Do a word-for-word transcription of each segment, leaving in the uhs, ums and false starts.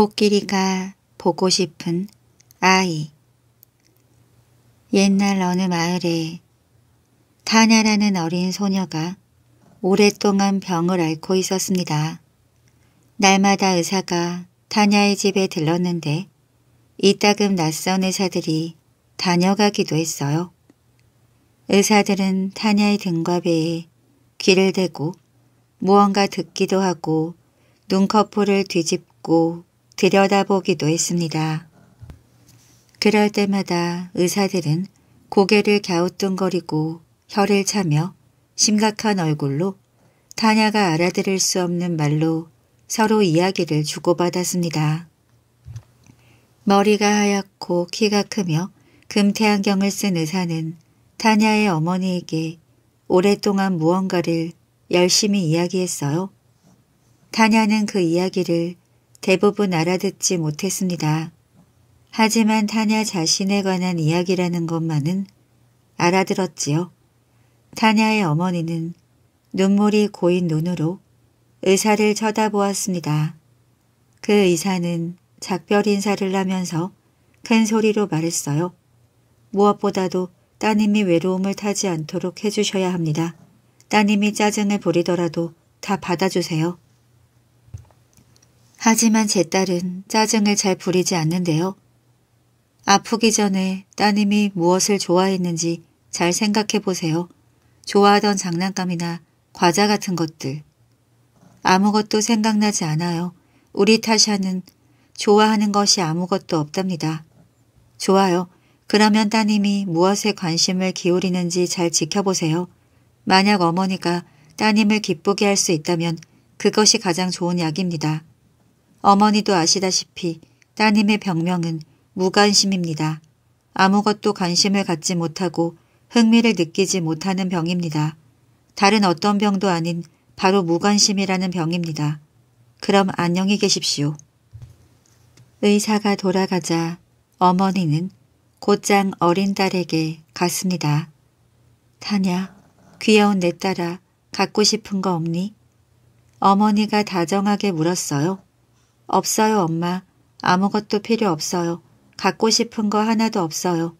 코끼리가 보고 싶은 아이. 옛날 어느 마을에 타냐라는 어린 소녀가 오랫동안 병을 앓고 있었습니다. 날마다 의사가 타냐의 집에 들렀는데 이따금 낯선 의사들이 다녀가기도 했어요. 의사들은 타냐의 등과 배에 귀를 대고 무언가 듣기도 하고 눈꺼풀을 뒤집고 들여다보기도 했습니다. 그럴 때마다 의사들은 고개를 갸우뚱거리고 혀를 차며 심각한 얼굴로 타냐가 알아들을 수 없는 말로 서로 이야기를 주고받았습니다. 머리가 하얗고 키가 크며 금태안경을 쓴 의사는 타냐의 어머니에게 오랫동안 무언가를 열심히 이야기했어요. 타냐는 그 이야기를 대부분 알아듣지 못했습니다. 하지만 타냐 자신에 관한 이야기라는 것만은 알아들었지요. 타냐의 어머니는 눈물이 고인 눈으로 의사를 쳐다보았습니다. 그 의사는 작별 인사를 하면서 큰 소리로 말했어요. 무엇보다도 따님이 외로움을 타지 않도록 해주셔야 합니다. 따님이 짜증을 부리더라도 다 받아주세요. 하지만 제 딸은 짜증을 잘 부리지 않는데요. 아프기 전에 따님이 무엇을 좋아했는지 잘 생각해 보세요. 좋아하던 장난감이나 과자 같은 것들. 아무것도 생각나지 않아요. 우리 타샤는 좋아하는 것이 아무것도 없답니다. 좋아요. 그러면 따님이 무엇에 관심을 기울이는지 잘 지켜보세요. 만약 어머니가 따님을 기쁘게 할 수 있다면 그것이 가장 좋은 약입니다. 어머니도 아시다시피 따님의 병명은 무관심입니다. 아무것도 관심을 갖지 못하고 흥미를 느끼지 못하는 병입니다. 다른 어떤 병도 아닌 바로 무관심이라는 병입니다. 그럼 안녕히 계십시오. 의사가 돌아가자 어머니는 곧장 어린 딸에게 갔습니다. 타냐, 귀여운 내 딸아, 갖고 싶은 거 없니? 어머니가 다정하게 물었어요. 없어요, 엄마. 아무것도 필요 없어요. 갖고 싶은 거 하나도 없어요.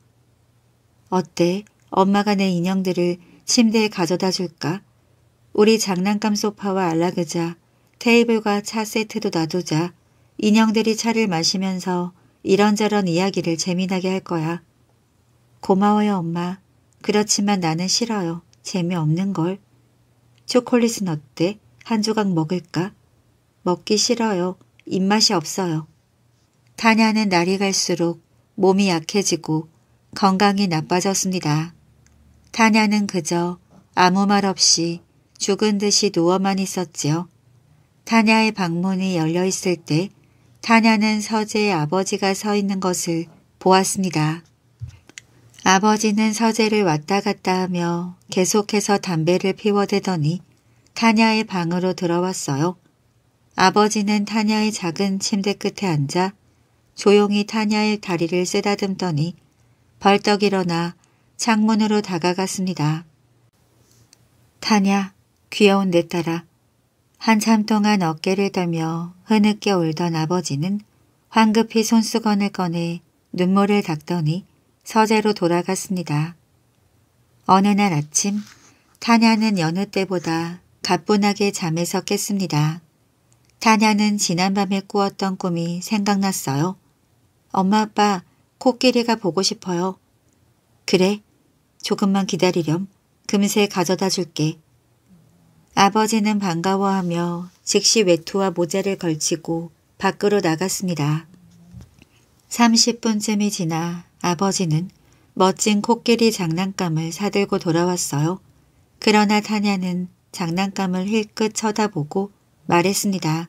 어때? 엄마가 내 인형들을 침대에 가져다 줄까? 우리 장난감 소파와 안락의자, 테이블과 차 세트도 놔두자. 인형들이 차를 마시면서 이런저런 이야기를 재미나게 할 거야. 고마워요, 엄마. 그렇지만 나는 싫어요. 재미없는걸. 초콜릿은 어때? 한 조각 먹을까? 먹기 싫어요. 입맛이 없어요. 타냐는 날이 갈수록 몸이 약해지고 건강이 나빠졌습니다. 타냐는 그저 아무 말 없이 죽은 듯이 누워만 있었지요. 타냐의 방문이 열려 있을 때 타냐는 서재에 아버지가 서 있는 것을 보았습니다. 아버지는 서재를 왔다 갔다 하며 계속해서 담배를 피워대더니 타냐의 방으로 들어왔어요. 아버지는 타냐의 작은 침대 끝에 앉아 조용히 타냐의 다리를 쓰다듬더니 벌떡 일어나 창문으로 다가갔습니다. 타냐, 귀여운 내 딸아. 한참 동안 어깨를 떨며 흐느껴 울던 아버지는 황급히 손수건을 꺼내 눈물을 닦더니 서재로 돌아갔습니다. 어느 날 아침, 타냐는 여느 때보다 가뿐하게 잠에서 깼습니다. 타냐는 지난밤에 꾸었던 꿈이 생각났어요. 엄마, 아빠, 코끼리가 보고 싶어요. 그래, 조금만 기다리렴. 금세 가져다 줄게. 아버지는 반가워하며 즉시 외투와 모자를 걸치고 밖으로 나갔습니다. 삼십 분쯤이 지나 아버지는 멋진 코끼리 장난감을 사들고 돌아왔어요. 그러나 타냐는 장난감을 힐끗 쳐다보고 말했습니다.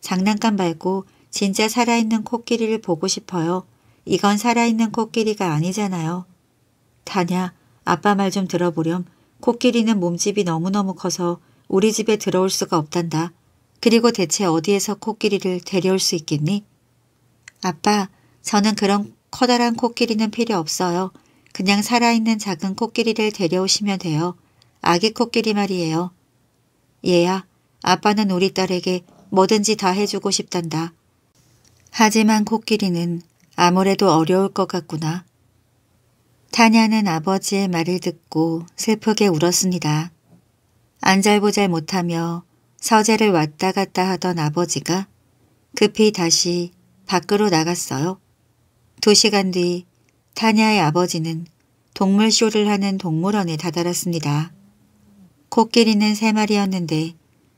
장난감 말고 진짜 살아있는 코끼리를 보고 싶어요. 이건 살아있는 코끼리가 아니잖아요. 타냐, 아빠 말 좀 들어보렴. 코끼리는 몸집이 너무너무 커서 우리 집에 들어올 수가 없단다. 그리고 대체 어디에서 코끼리를 데려올 수 있겠니? 아빠, 저는 그런 커다란 코끼리는 필요 없어요. 그냥 살아있는 작은 코끼리를 데려오시면 돼요. 아기 코끼리 말이에요. 얘야, 아빠는 우리 딸에게 뭐든지 다 해주고 싶단다. 하지만 코끼리는 아무래도 어려울 것 같구나. 타냐는 아버지의 말을 듣고 슬프게 울었습니다. 안잘보잘 못하며 서재를 왔다 갔다 하던 아버지가 급히 다시 밖으로 나갔어요. 두 시간 뒤 타냐의 아버지는 동물쇼를 하는 동물원에 다다랐습니다. 코끼리는 세 마리였는데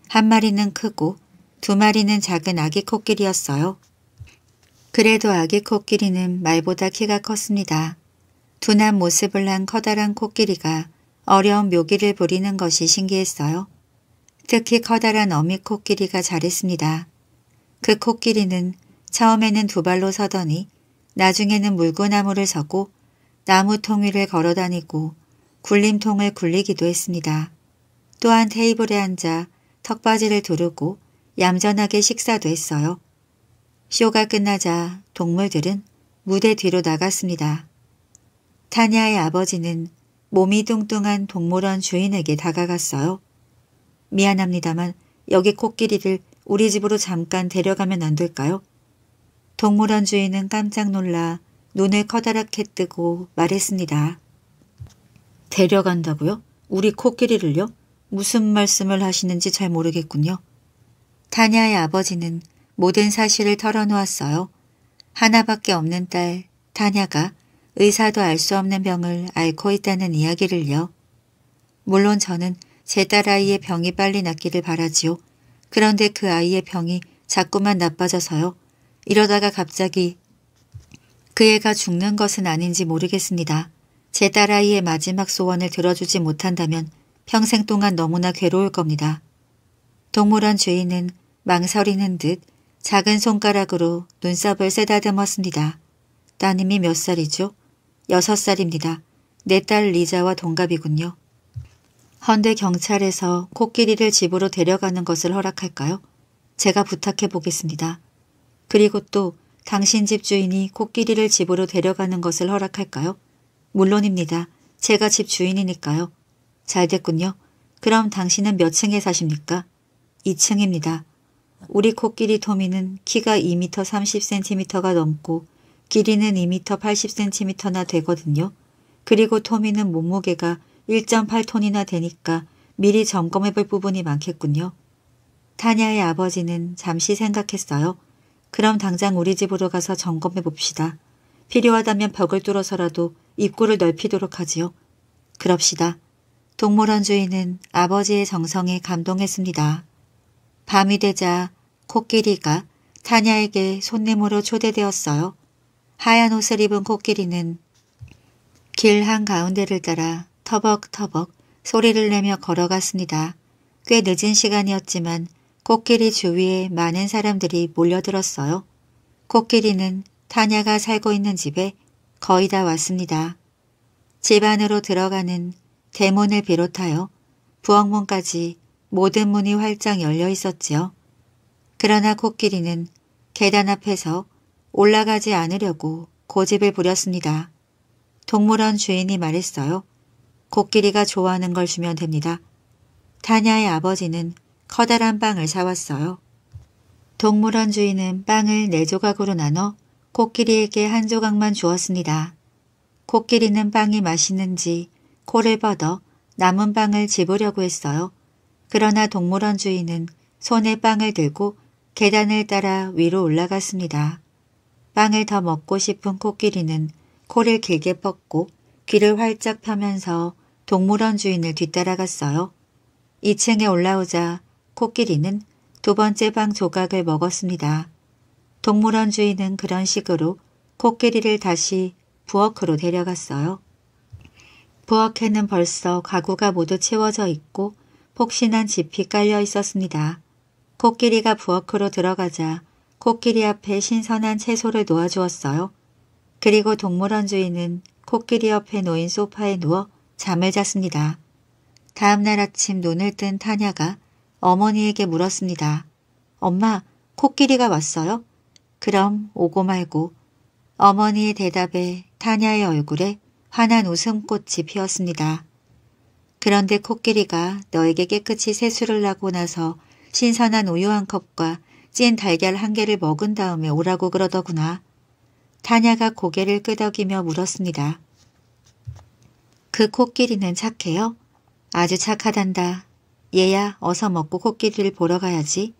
한 마리는 크고 두 마리는 작은 아기 코끼리였어요. 그래도 아기 코끼리는 말보다 키가 컸습니다. 둔한 모습을 한 커다란 코끼리가 어려운 묘기를 부리는 것이 신기했어요. 특히 커다란 어미 코끼리가 잘했습니다. 그 코끼리는 처음에는 두 발로 서더니 나중에는 물구나무를 서고 나무통 위를 걸어다니고 굴림통을 굴리기도 했습니다. 또한 테이블에 앉아 턱받이를 두르고 얌전하게 식사도 했어요. 쇼가 끝나자 동물들은 무대 뒤로 나갔습니다. 타냐의 아버지는 몸이 뚱뚱한 동물원 주인에게 다가갔어요. 미안합니다만 여기 코끼리를 우리 집으로 잠깐 데려가면 안 될까요? 동물원 주인은 깜짝 놀라 눈을 커다랗게 뜨고 말했습니다. 데려간다고요? 우리 코끼리를요? 무슨 말씀을 하시는지 잘 모르겠군요. 타냐의 아버지는 모든 사실을 털어놓았어요. 하나밖에 없는 딸 타냐가 의사도 알 수 없는 병을 앓고 있다는 이야기를요. 물론 저는 제 딸 아이의 병이 빨리 낫기를 바라지요. 그런데 그 아이의 병이 자꾸만 나빠져서요. 이러다가 갑자기 그 애가 죽는 것은 아닌지 모르겠습니다. 제 딸 아이의 마지막 소원을 들어주지 못한다면 평생 동안 너무나 괴로울 겁니다. 동물원 주인은 망설이는 듯 작은 손가락으로 눈썹을 쓰다듬었습니다. 따님이 몇 살이죠? 여섯 살입니다. 내 딸 리자와 동갑이군요. 헌데 경찰에서 코끼리를 집으로 데려가는 것을 허락할까요? 제가 부탁해 보겠습니다. 그리고 또 당신 집 주인이 코끼리를 집으로 데려가는 것을 허락할까요? 물론입니다. 제가 집 주인이니까요. 잘 됐군요. 그럼 당신은 몇 층에 사십니까? 이 층입니다. 우리 코끼리 토미는 키가 이 미터 삼십 센티미터가 넘고 길이는 이 미터 팔십 센티미터나 되거든요. 그리고 토미는 몸무게가 일 점 팔 톤이나 되니까 미리 점검해볼 부분이 많겠군요. 타냐의 아버지는 잠시 생각했어요. 그럼 당장 우리 집으로 가서 점검해봅시다. 필요하다면 벽을 뚫어서라도 입구를 넓히도록 하지요. 그럽시다. 동물원 주인은 아버지의 정성에 감동했습니다. 밤이 되자 코끼리가 타냐에게 손님으로 초대되었어요. 하얀 옷을 입은 코끼리는 길 한가운데를 따라 터벅터벅 소리를 내며 걸어갔습니다. 꽤 늦은 시간이었지만 코끼리 주위에 많은 사람들이 몰려들었어요. 코끼리는 타냐가 살고 있는 집에 거의 다 왔습니다. 집 안으로 들어가는 대문을 비롯하여 부엌문까지 모든 문이 활짝 열려 있었지요. 그러나 코끼리는 계단 앞에서 올라가지 않으려고 고집을 부렸습니다. 동물원 주인이 말했어요. 코끼리가 좋아하는 걸 주면 됩니다. 타냐의 아버지는 커다란 빵을 사왔어요. 동물원 주인은 빵을 네 조각으로 나눠 코끼리에게 한 조각만 주었습니다. 코끼리는 빵이 맛있는지 코를 뻗어 남은 빵을 집으려고 했어요. 그러나 동물원 주인은 손에 빵을 들고 계단을 따라 위로 올라갔습니다. 빵을 더 먹고 싶은 코끼리는 코를 길게 뻗고 귀를 활짝 펴면서 동물원 주인을 뒤따라갔어요. 이 층에 올라오자 코끼리는 두 번째 빵 조각을 먹었습니다. 동물원 주인은 그런 식으로 코끼리를 다시 부엌으로 데려갔어요. 부엌에는 벌써 가구가 모두 채워져 있고 폭신한 집이 깔려 있었습니다. 코끼리가 부엌으로 들어가자 코끼리 앞에 신선한 채소를 놓아주었어요. 그리고 동물원 주인은 코끼리 옆에 놓인 소파에 누워 잠을 잤습니다. 다음날 아침 눈을 뜬 타냐가 어머니에게 물었습니다. 엄마, 코끼리가 왔어요? 그럼 오고 말고. 어머니의 대답에 타냐의 얼굴에 환한 웃음꽃이 피었습니다. 그런데 코끼리가 너에게 깨끗이 세수를 하고 나서 신선한 우유 한 컵과 찐 달걀 한 개를 먹은 다음에 오라고 그러더구나. 타냐가 고개를 끄덕이며 물었습니다. 그 코끼리는 착해요? 아주 착하단다. 얘야, 어서 먹고 코끼리를 보러 가야지.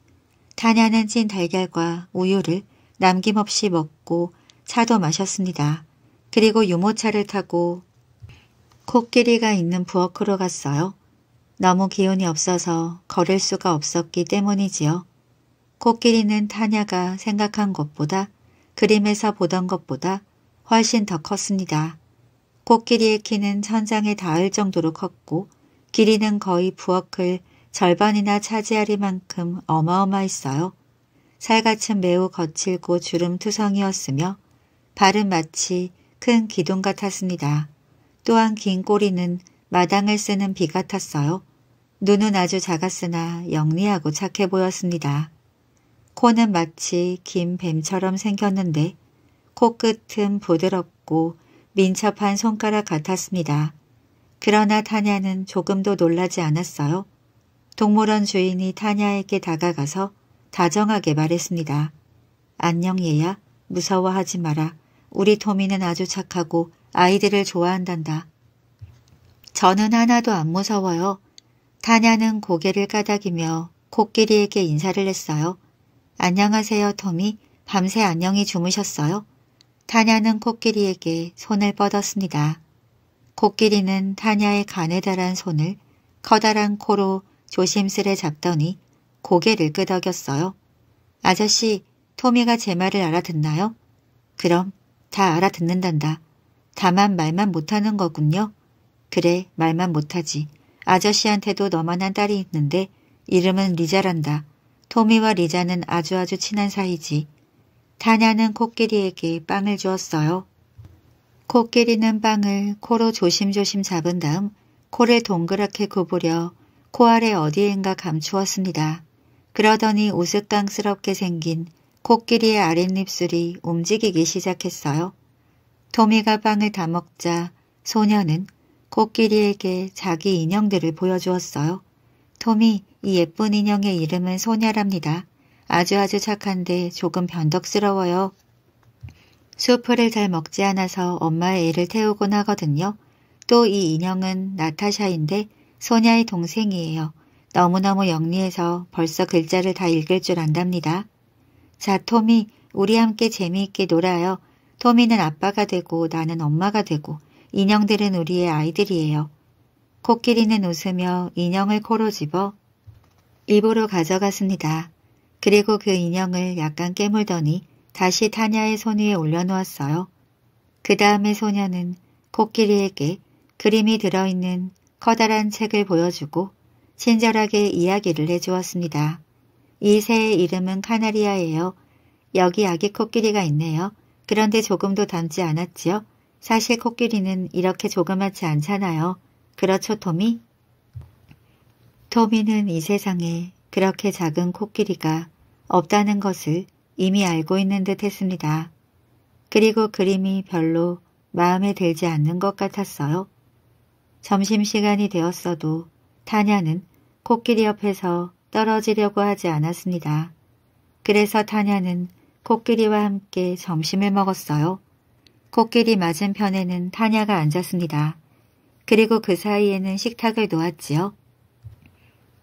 타냐는 찐 달걀과 우유를 남김없이 먹고 차도 마셨습니다. 그리고 유모차를 타고 코끼리가 있는 부엌으로 갔어요. 너무 기운이 없어서 걸을 수가 없었기 때문이지요. 코끼리는 타냐가 생각한 것보다, 그림에서 보던 것보다 훨씬 더 컸습니다. 코끼리의 키는 천장에 닿을 정도로 컸고 길이는 거의 부엌을 절반이나 차지하리만큼 어마어마했어요. 살갗은 매우 거칠고 주름투성이었으며 발은 마치 큰 기둥 같았습니다. 또한 긴 꼬리는 마당을 쓰는 비 같았어요. 눈은 아주 작았으나 영리하고 착해 보였습니다. 코는 마치 긴 뱀처럼 생겼는데 코끝은 부드럽고 민첩한 손가락 같았습니다. 그러나 타냐는 조금도 놀라지 않았어요. 동물원 주인이 타냐에게 다가가서 다정하게 말했습니다. 안녕 얘야, 무서워하지 마라. 우리 토미는 아주 착하고 아이들을 좋아한단다. 저는 하나도 안 무서워요. 타냐는 고개를 까닥이며 코끼리에게 인사를 했어요. 안녕하세요 토미, 밤새 안녕히 주무셨어요? 타냐는 코끼리에게 손을 뻗었습니다. 코끼리는 타냐의 가느다란 손을 커다란 코로 조심스레 잡더니 고개를 끄덕였어요. 아저씨, 토미가 제 말을 알아듣나요? 그럼 다 알아듣는단다. 다만 말만 못하는 거군요. 그래, 말만 못하지. 아저씨한테도 너만한 딸이 있는데 이름은 리자란다. 토미와 리자는 아주아주 친한 사이지. 타냐는 코끼리에게 빵을 주었어요. 코끼리는 빵을 코로 조심조심 잡은 다음 코를 동그랗게 구부려 코 아래 어디엔가 감추었습니다. 그러더니 우스꽝스럽게 생긴 코끼리의 아랫입술이 움직이기 시작했어요. 토미가 빵을 다 먹자 소녀는 코끼리에게 자기 인형들을 보여주었어요. 토미, 이 예쁜 인형의 이름은 소녀랍니다. 아주아주 착한데 조금 변덕스러워요. 수프를 잘 먹지 않아서 엄마의 애를 태우곤 하거든요. 또 이 인형은 나타샤인데 소녀의 동생이에요. 너무너무 영리해서 벌써 글자를 다 읽을 줄 안답니다. 자, 토미, 우리 함께 재미있게 놀아요. 토미는 아빠가 되고 나는 엄마가 되고 인형들은 우리의 아이들이에요. 코끼리는 웃으며 인형을 코로 집어 입으로 가져갔습니다. 그리고 그 인형을 약간 깨물더니 다시 타냐의 손 위에 올려놓았어요. 그 다음에 소녀는 코끼리에게 그림이 들어있는 커다란 책을 보여주고 친절하게 이야기를 해주었습니다. 이 새의 이름은 카나리아예요. 여기 아기 코끼리가 있네요. 그런데 조금도 닮지 않았지요? 사실 코끼리는 이렇게 조그맣지 않잖아요. 그렇죠, 토미? 토미는 이 세상에 그렇게 작은 코끼리가 없다는 것을 이미 알고 있는 듯 했습니다. 그리고 그림이 별로 마음에 들지 않는 것 같았어요. 점심시간이 되었어도 타냐는 코끼리 옆에서 떨어지려고 하지 않았습니다. 그래서 타냐는 코끼리와 함께 점심을 먹었어요. 코끼리 맞은편에는 타냐가 앉았습니다. 그리고 그 사이에는 식탁을 놓았지요.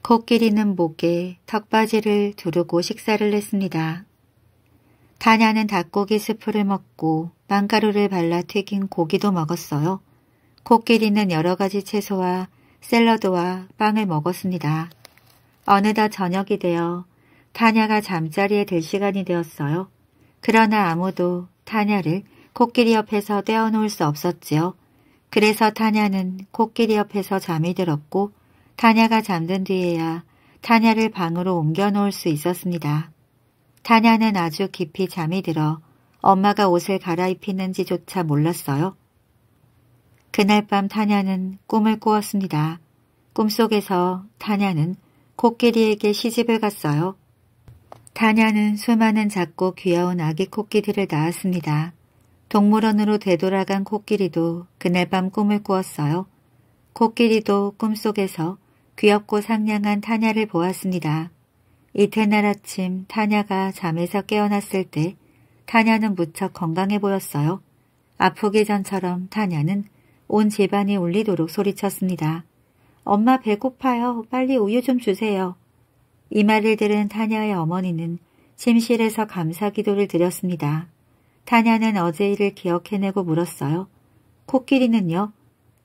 코끼리는 목에 턱받이를 두르고 식사를 했습니다. 타냐는 닭고기 스프를 먹고 빵가루를 발라 튀긴 고기도 먹었어요. 코끼리는 여러 가지 채소와 샐러드와 빵을 먹었습니다. 어느덧 저녁이 되어 타냐가 잠자리에 들 시간이 되었어요. 그러나 아무도 타냐를 코끼리 옆에서 떼어놓을 수 없었지요. 그래서 타냐는 코끼리 옆에서 잠이 들었고 타냐가 잠든 뒤에야 타냐를 방으로 옮겨놓을 수 있었습니다. 타냐는 아주 깊이 잠이 들어 엄마가 옷을 갈아입히는지조차 몰랐어요. 그날 밤 타냐는 꿈을 꾸었습니다. 꿈속에서 타냐는 코끼리에게 시집을 갔어요. 타냐는 수많은 작고 귀여운 아기 코끼리를 낳았습니다. 동물원으로 되돌아간 코끼리도 그날 밤 꿈을 꾸었어요. 코끼리도 꿈속에서 귀엽고 상냥한 타냐를 보았습니다. 이튿날 아침 타냐가 잠에서 깨어났을 때 타냐는 무척 건강해 보였어요. 아프기 전처럼 타냐는 온 집안이 울리도록 소리쳤습니다. 엄마 배고파요. 빨리 우유 좀 주세요. 이 말을 들은 타냐의 어머니는 침실에서 감사기도를 드렸습니다. 타냐는 어제 일을 기억해내고 물었어요. 코끼리는요?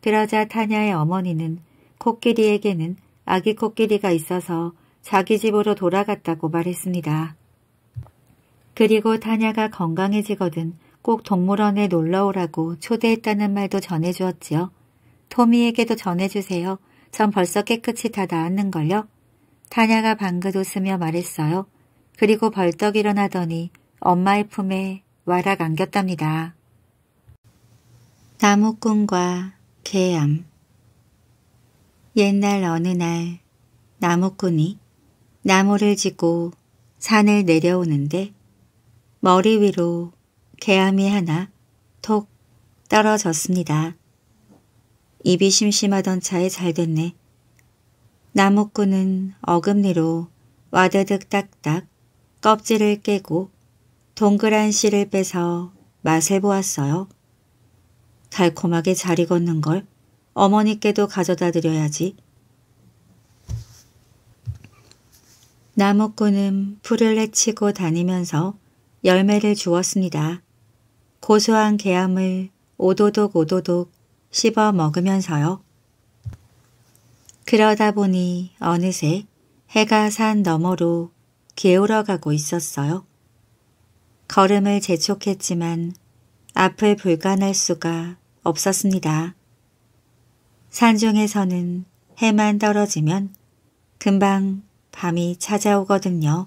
그러자 타냐의 어머니는 코끼리에게는 아기 코끼리가 있어서 자기 집으로 돌아갔다고 말했습니다. 그리고 타냐가 건강해지거든 꼭 동물원에 놀러오라고 초대했다는 말도 전해주었지요. 토미에게도 전해주세요. 전 벌써 깨끗이 다 나았는걸요. 타냐가 방긋 웃으며 말했어요. 그리고 벌떡 일어나더니 엄마의 품에 와락 안겼답니다. 나무꾼과 개암. 옛날 어느 날 나무꾼이 나무를 지고 산을 내려오는데 머리 위로 개암이 하나 톡 떨어졌습니다. 입이 심심하던 차에 잘 됐네. 나무꾼은 어금니로 와드득 딱딱 껍질을 깨고 동그란 씨를 빼서 맛을 보았어요. 달콤하게 잘 익었는걸. 어머니께도 가져다 드려야지. 나무꾼은 풀을 헤치고 다니면서 열매를 주웠습니다. 고소한 개암을 오도독 오도독 씹어 먹으면서요. 그러다 보니 어느새 해가 산 너머로 기울어가고 있었어요. 걸음을 재촉했지만 앞을 불가날 수가 없었습니다. 산중에서는 해만 떨어지면 금방 밤이 찾아오거든요.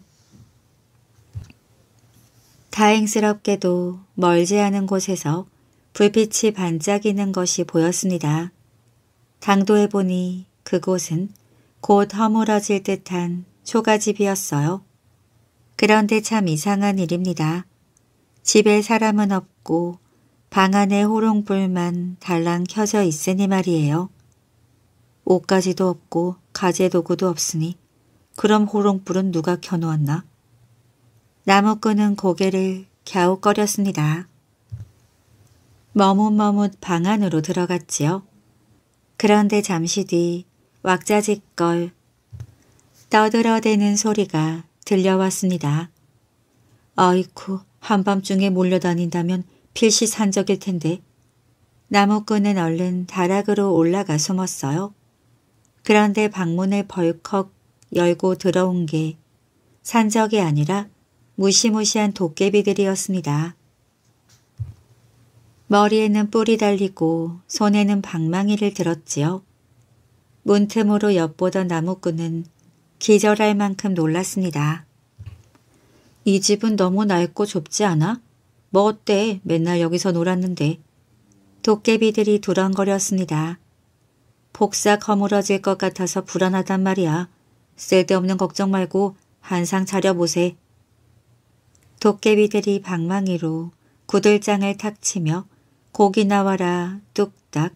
다행스럽게도 멀지 않은 곳에서 불빛이 반짝이는 것이 보였습니다. 당도해 보니 그곳은 곧 허물어질 듯한 초가집이었어요. 그런데 참 이상한 일입니다. 집에 사람은 없고 방 안에 호롱불만 달랑 켜져 있으니 말이에요. 옷가지도 없고 가재도구도 없으니 그럼 호롱불은 누가 켜놓았나? 나무꾼은 고개를 갸웃거렸습니다. 머뭇머뭇 방 안으로 들어갔지요. 그런데 잠시 뒤 왁자지껄 떠들어대는 소리가 들려왔습니다. 아이쿠, 한밤중에 몰려다닌다면 필시 산적일 텐데. 나무꾼은 얼른 다락으로 올라가 숨었어요. 그런데 방문을 벌컥 열고 들어온 게 산적이 아니라 무시무시한 도깨비들이었습니다. 머리에는 뿔이 달리고 손에는 방망이를 들었지요. 문틈으로 엿보던 나무꾼은 기절할 만큼 놀랐습니다. 이 집은 너무 낡고 좁지 않아? 뭐 어때? 맨날 여기서 놀았는데. 도깨비들이 두렁거렸습니다. 복삭 허물어질 것 같아서 불안하단 말이야. 쓸데없는 걱정 말고 한상 차려보세. 도깨비들이 방망이로 구들장을 탁 치며 고기 나와라 뚝딱,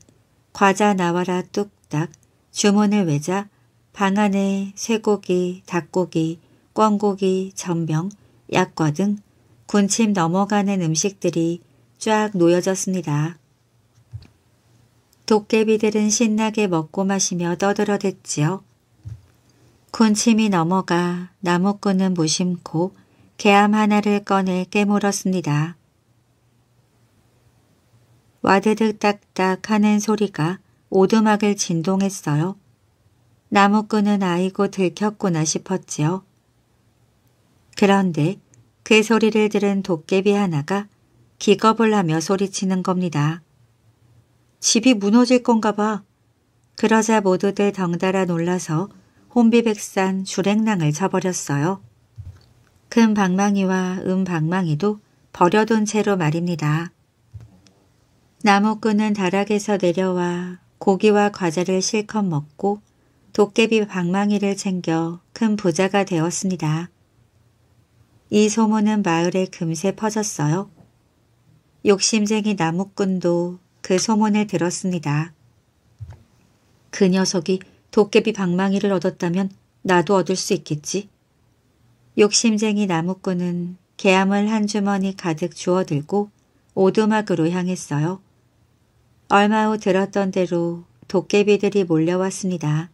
과자 나와라 뚝딱 주문을 외자 방 안에 쇠고기, 닭고기, 꿩고기, 전병, 약과 등 군침 넘어가는 음식들이 쫙 놓여졌습니다. 도깨비들은 신나게 먹고 마시며 떠들어댔지요. 군침이 넘어가 나무꾼은 무심코 개암 하나를 꺼내 깨물었습니다. 와드득 딱딱 하는 소리가 오두막을 진동했어요. 나무꾼은 아이고 들켰구나 싶었지요. 그런데 그 소리를 들은 도깨비 하나가 기겁을 하며 소리치는 겁니다. 집이 무너질 건가 봐. 그러자 모두들 덩달아 놀라서 혼비백산 줄행랑을 쳐버렸어요. 금 방망이와 은 방망이도 버려둔 채로 말입니다. 나무꾼은 다락에서 내려와 고기와 과자를 실컷 먹고 도깨비 방망이를 챙겨 큰 부자가 되었습니다. 이 소문은 마을에 금세 퍼졌어요. 욕심쟁이 나무꾼도 그 소문을 들었습니다. 그 녀석이 도깨비 방망이를 얻었다면 나도 얻을 수 있겠지? 욕심쟁이 나무꾼은 개암을 한 주머니 가득 주워들고 오두막으로 향했어요. 얼마 후 들었던 대로 도깨비들이 몰려왔습니다.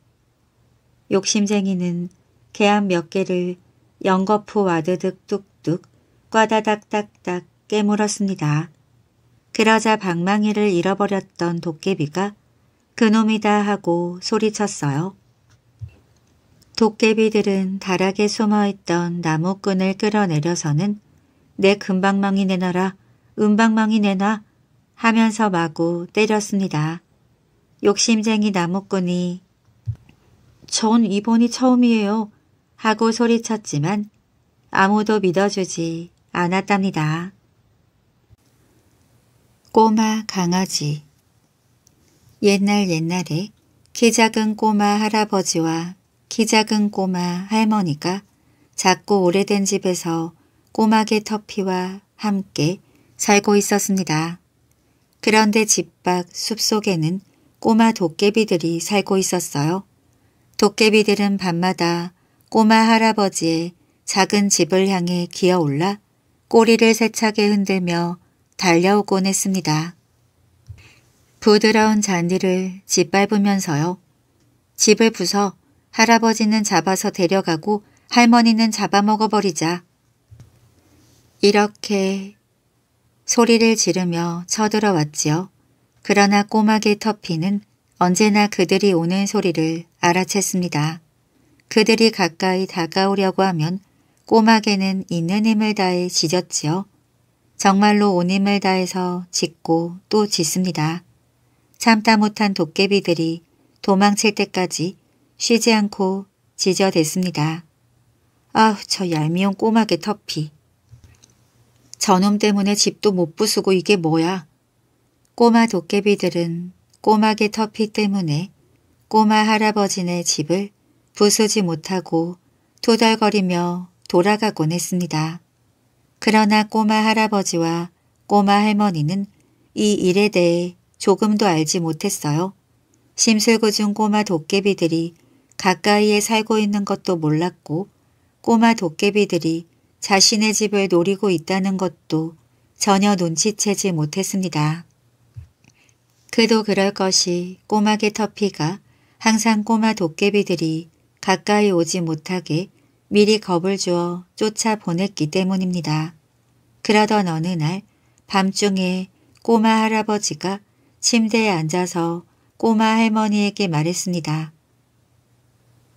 욕심쟁이는 개암 몇 개를 연거푸 와드득 뚝뚝 꽈다닥딱딱 깨물었습니다. 그러자 방망이를 잃어버렸던 도깨비가 그놈이다 하고 소리쳤어요. 도깨비들은 다락에 숨어있던 나무꾼을 끌어내려서는 내 금방망이 내놔라, 은방망이 내놔 하면서 마구 때렸습니다. 욕심쟁이 나무꾼이 전 이번이 처음이에요 하고 소리쳤지만 아무도 믿어주지 않았답니다. 꼬마 강아지. 옛날 옛날에 키 작은 꼬마 할아버지와 키 작은 꼬마 할머니가 작고 오래된 집에서 꼬마개 터피와 함께 살고 있었습니다. 그런데 집 밖 숲속에는 꼬마 도깨비들이 살고 있었어요. 도깨비들은 밤마다 꼬마 할아버지의 작은 집을 향해 기어올라 꼬리를 세차게 흔들며 달려오곤 했습니다. 부드러운 잔디를 짓밟으면서요. 집을 부숴 할아버지는 잡아서 데려가고 할머니는 잡아먹어버리자. 이렇게 소리를 지르며 쳐들어왔지요. 그러나 꼬마개 터피는 언제나 그들이 오는 소리를 알아챘습니다. 그들이 가까이 다가오려고 하면 꼬마개는 있는 힘을 다해 짖었지요. 정말로 온 힘을 다해서 짖고 또 짖습니다. 참다 못한 도깨비들이 도망칠 때까지 쉬지 않고 짖어댔습니다. 아우, 저 얄미운 꼬마개 터피. 저놈 때문에 집도 못 부수고 이게 뭐야. 꼬마 도깨비들은 꼬마개 터피 때문에 꼬마 할아버지네 집을 부수지 못하고 투덜거리며 돌아가곤 했습니다. 그러나 꼬마 할아버지와 꼬마 할머니는 이 일에 대해 조금도 알지 못했어요. 심술궂은 꼬마 도깨비들이 가까이에 살고 있는 것도 몰랐고 꼬마 도깨비들이 자신의 집을 노리고 있다는 것도 전혀 눈치채지 못했습니다. 그도 그럴 것이 꼬마개 터피가 항상 꼬마 도깨비들이 가까이 오지 못하게 미리 겁을 주어 쫓아보냈기 때문입니다. 그러던 어느 날 밤중에 꼬마 할아버지가 침대에 앉아서 꼬마 할머니에게 말했습니다.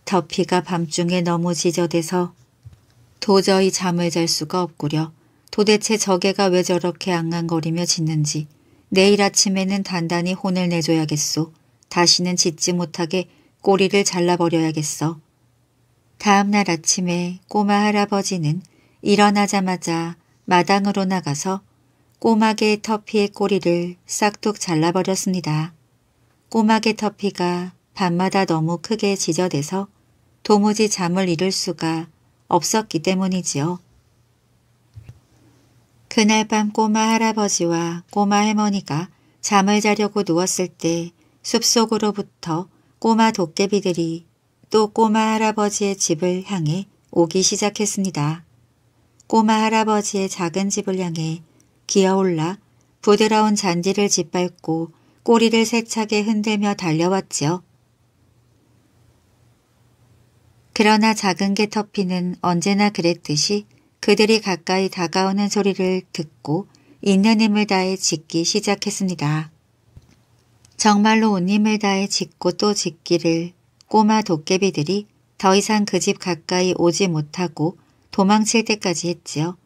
터피가 밤중에 너무 지저대서 도저히 잠을 잘 수가 없구려. 도대체 저개가 왜 저렇게 앙앙거리며 짖는지 내일 아침에는 단단히 혼을 내줘야겠소. 다시는 짖지 못하게 꼬리를 잘라버려야겠어. 다음 날 아침에 꼬마 할아버지는 일어나자마자 마당으로 나가서 꼬마개 터피의 꼬리를 싹둑 잘라버렸습니다. 꼬마개 터피가 밤마다 너무 크게 지저대서 도무지 잠을 이룰 수가 없었기 때문이지요. 그날 밤 꼬마 할아버지와 꼬마 할머니가 잠을 자려고 누웠을 때 숲속으로부터 꼬마 도깨비들이 또 꼬마 할아버지의 집을 향해 오기 시작했습니다. 꼬마 할아버지의 작은 집을 향해 기어올라 부드러운 잔디를 짓밟고 꼬리를 세차게 흔들며 달려왔지요. 그러나 작은 개 터피는 언제나 그랬듯이 그들이 가까이 다가오는 소리를 듣고 있는 힘을 다해 짖기 시작했습니다. 정말로 온 힘을 다해 짖고 또 짖기를 꼬마 도깨비들이 더 이상 그 집 가까이 오지 못하고 도망칠 때까지 했지요.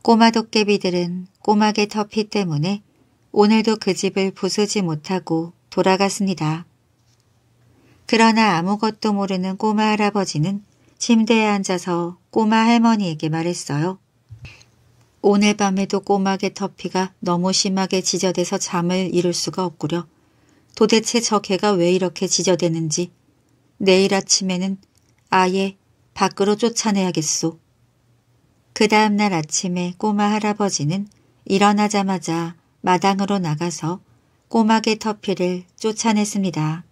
꼬마 도깨비들은 꼬마개 터피 때문에 오늘도 그 집을 부수지 못하고 돌아갔습니다. 그러나 아무것도 모르는 꼬마 할아버지는 침대에 앉아서 꼬마 할머니에게 말했어요. 오늘 밤에도 꼬마개 터피가 너무 심하게 지저대서 잠을 이룰 수가 없구려. 도대체 저 개가 왜 이렇게 지저대는지 내일 아침에는 아예 밖으로 쫓아내야겠소. 그 다음날 아침에 꼬마 할아버지는 일어나자마자 마당으로 나가서 꼬마개 터피를 쫓아냈습니다.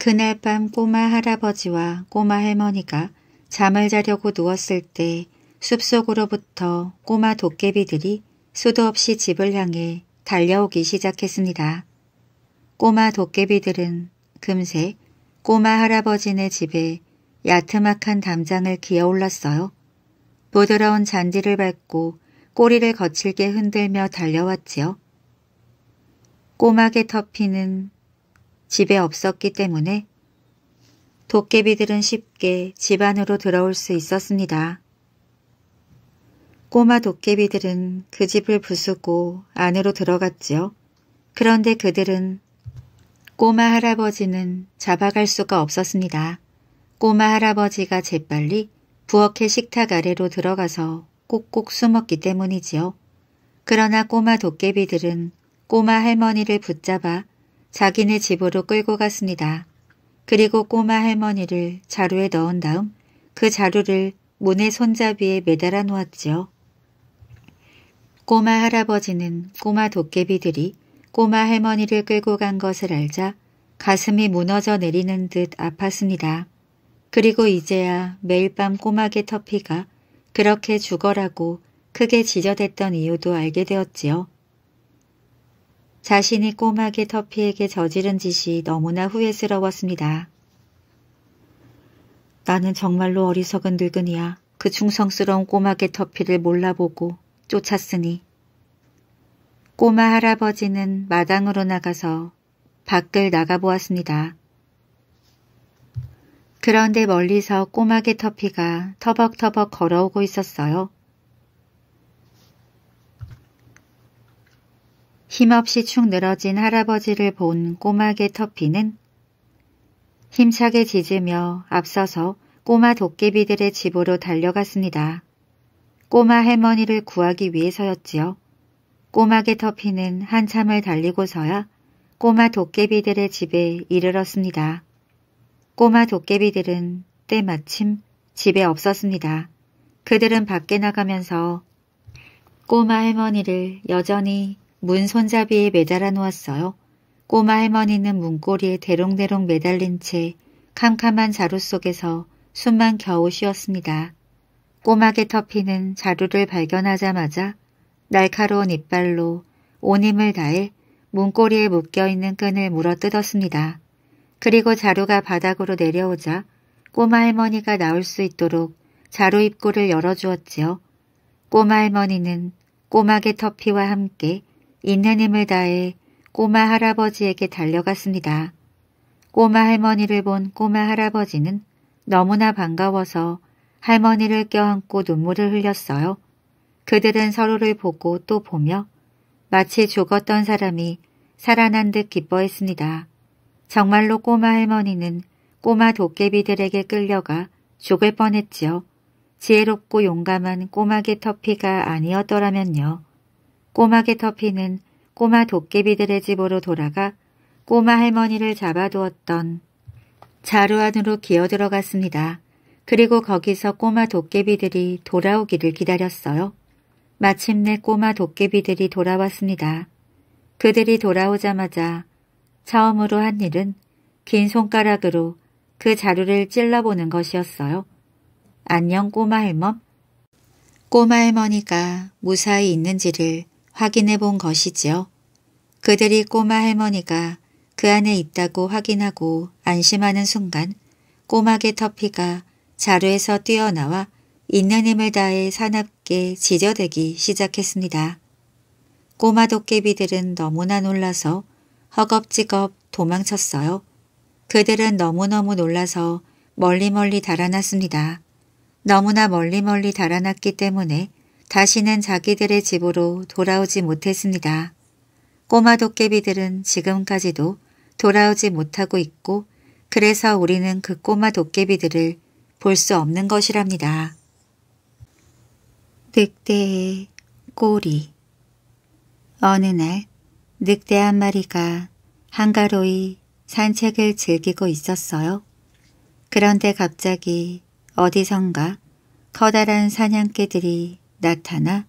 그날 밤 꼬마 할아버지와 꼬마 할머니가 잠을 자려고 누웠을 때 숲속으로부터 꼬마 도깨비들이 수도 없이 집을 향해 달려오기 시작했습니다. 꼬마 도깨비들은 금세 꼬마 할아버지네 집에 야트막한 담장을 기어올랐어요. 부드러운 잔디를 밟고 꼬리를 거칠게 흔들며 달려왔지요. 꼬막의 터피는 집에 없었기 때문에 도깨비들은 쉽게 집 안으로 들어올 수 있었습니다. 꼬마 도깨비들은 그 집을 부수고 안으로 들어갔지요. 그런데 그들은 꼬마 할아버지는 잡아갈 수가 없었습니다. 꼬마 할아버지가 재빨리 부엌의 식탁 아래로 들어가서 꼭꼭 숨었기 때문이지요. 그러나 꼬마 도깨비들은 꼬마 할머니를 붙잡아 자기네 집으로 끌고 갔습니다. 그리고 꼬마 할머니를 자루에 넣은 다음 그 자루를 문의 손잡이에 매달아 놓았지요. 꼬마 할아버지는 꼬마 도깨비들이 꼬마 할머니를 끌고 간 것을 알자 가슴이 무너져 내리는 듯 아팠습니다. 그리고 이제야 매일 밤 꼬막의 터피가 그렇게 죽어라고 크게 지저댔던 이유도 알게 되었지요. 자신이 꼬막의 터피에게 저지른 짓이 너무나 후회스러웠습니다. 나는 정말로 어리석은 늙은이야. 그 충성스러운 꼬막의 터피를 몰라보고 쫓았으니. 꼬마 할아버지는 마당으로 나가서 밖을 나가보았습니다. 그런데 멀리서 꼬막의 터피가 터벅터벅 걸어오고 있었어요. 힘없이 축 늘어진 할아버지를 본 꼬막의 터피는 힘차게 짖으며 앞서서 꼬마 도깨비들의 집으로 달려갔습니다. 꼬마 할머니를 구하기 위해서였지요. 꼬막의 터피는 한참을 달리고서야 꼬마 도깨비들의 집에 이르렀습니다. 꼬마 도깨비들은 때마침 집에 없었습니다. 그들은 밖에 나가면서 꼬마 할머니를 여전히 문 손잡이에 매달아 놓았어요. 꼬마 할머니는 문고리에 대롱대롱 매달린 채 캄캄한 자루 속에서 숨만 겨우 쉬었습니다. 꼬막의 터피는 자루를 발견하자마자 날카로운 이빨로 온 힘을 다해 문고리에 묶여있는 끈을 물어뜯었습니다. 그리고 자루가 바닥으로 내려오자 꼬마 할머니가 나올 수 있도록 자루 입구를 열어주었지요. 꼬마 할머니는 꼬막의 터피와 함께 있는 힘을 다해 꼬마 할아버지에게 달려갔습니다. 꼬마 할머니를 본 꼬마 할아버지는 너무나 반가워서 할머니를 껴안고 눈물을 흘렸어요. 그들은 서로를 보고 또 보며 마치 죽었던 사람이 살아난 듯 기뻐했습니다. 정말로 꼬마 할머니는 꼬마 도깨비들에게 끌려가 죽을 뻔했지요. 지혜롭고 용감한 꼬막의 터피가 아니었더라면요. 꼬막의 터피는 꼬마 도깨비들의 집으로 돌아가 꼬마 할머니를 잡아두었던 자루 안으로 기어들어갔습니다. 그리고 거기서 꼬마 도깨비들이 돌아오기를 기다렸어요. 마침내 꼬마 도깨비들이 돌아왔습니다. 그들이 돌아오자마자 처음으로 한 일은 긴 손가락으로 그 자루를 찔러보는 것이었어요. 안녕 꼬마 할멈. 꼬마 할머니가 무사히 있는지를 확인해 본 것이지요. 그들이 꼬마 할머니가 그 안에 있다고 확인하고 안심하는 순간 꼬막의 터피가 자루에서 뛰어나와 있는 힘을 다해 사납게 지저대기 시작했습니다. 꼬마 도깨비들은 너무나 놀라서 허겁지겁 도망쳤어요. 그들은 너무너무 놀라서 멀리멀리 달아났습니다. 너무나 멀리멀리 달아났기 때문에 다시는 자기들의 집으로 돌아오지 못했습니다. 꼬마 도깨비들은 지금까지도 돌아오지 못하고 있고 그래서 우리는 그 꼬마 도깨비들을 볼 수 없는 것이랍니다. 늑대의 꼬리. 어느 날 늑대 한 마리가 한가로이 산책을 즐기고 있었어요. 그런데 갑자기 어디선가 커다란 사냥개들이 나타나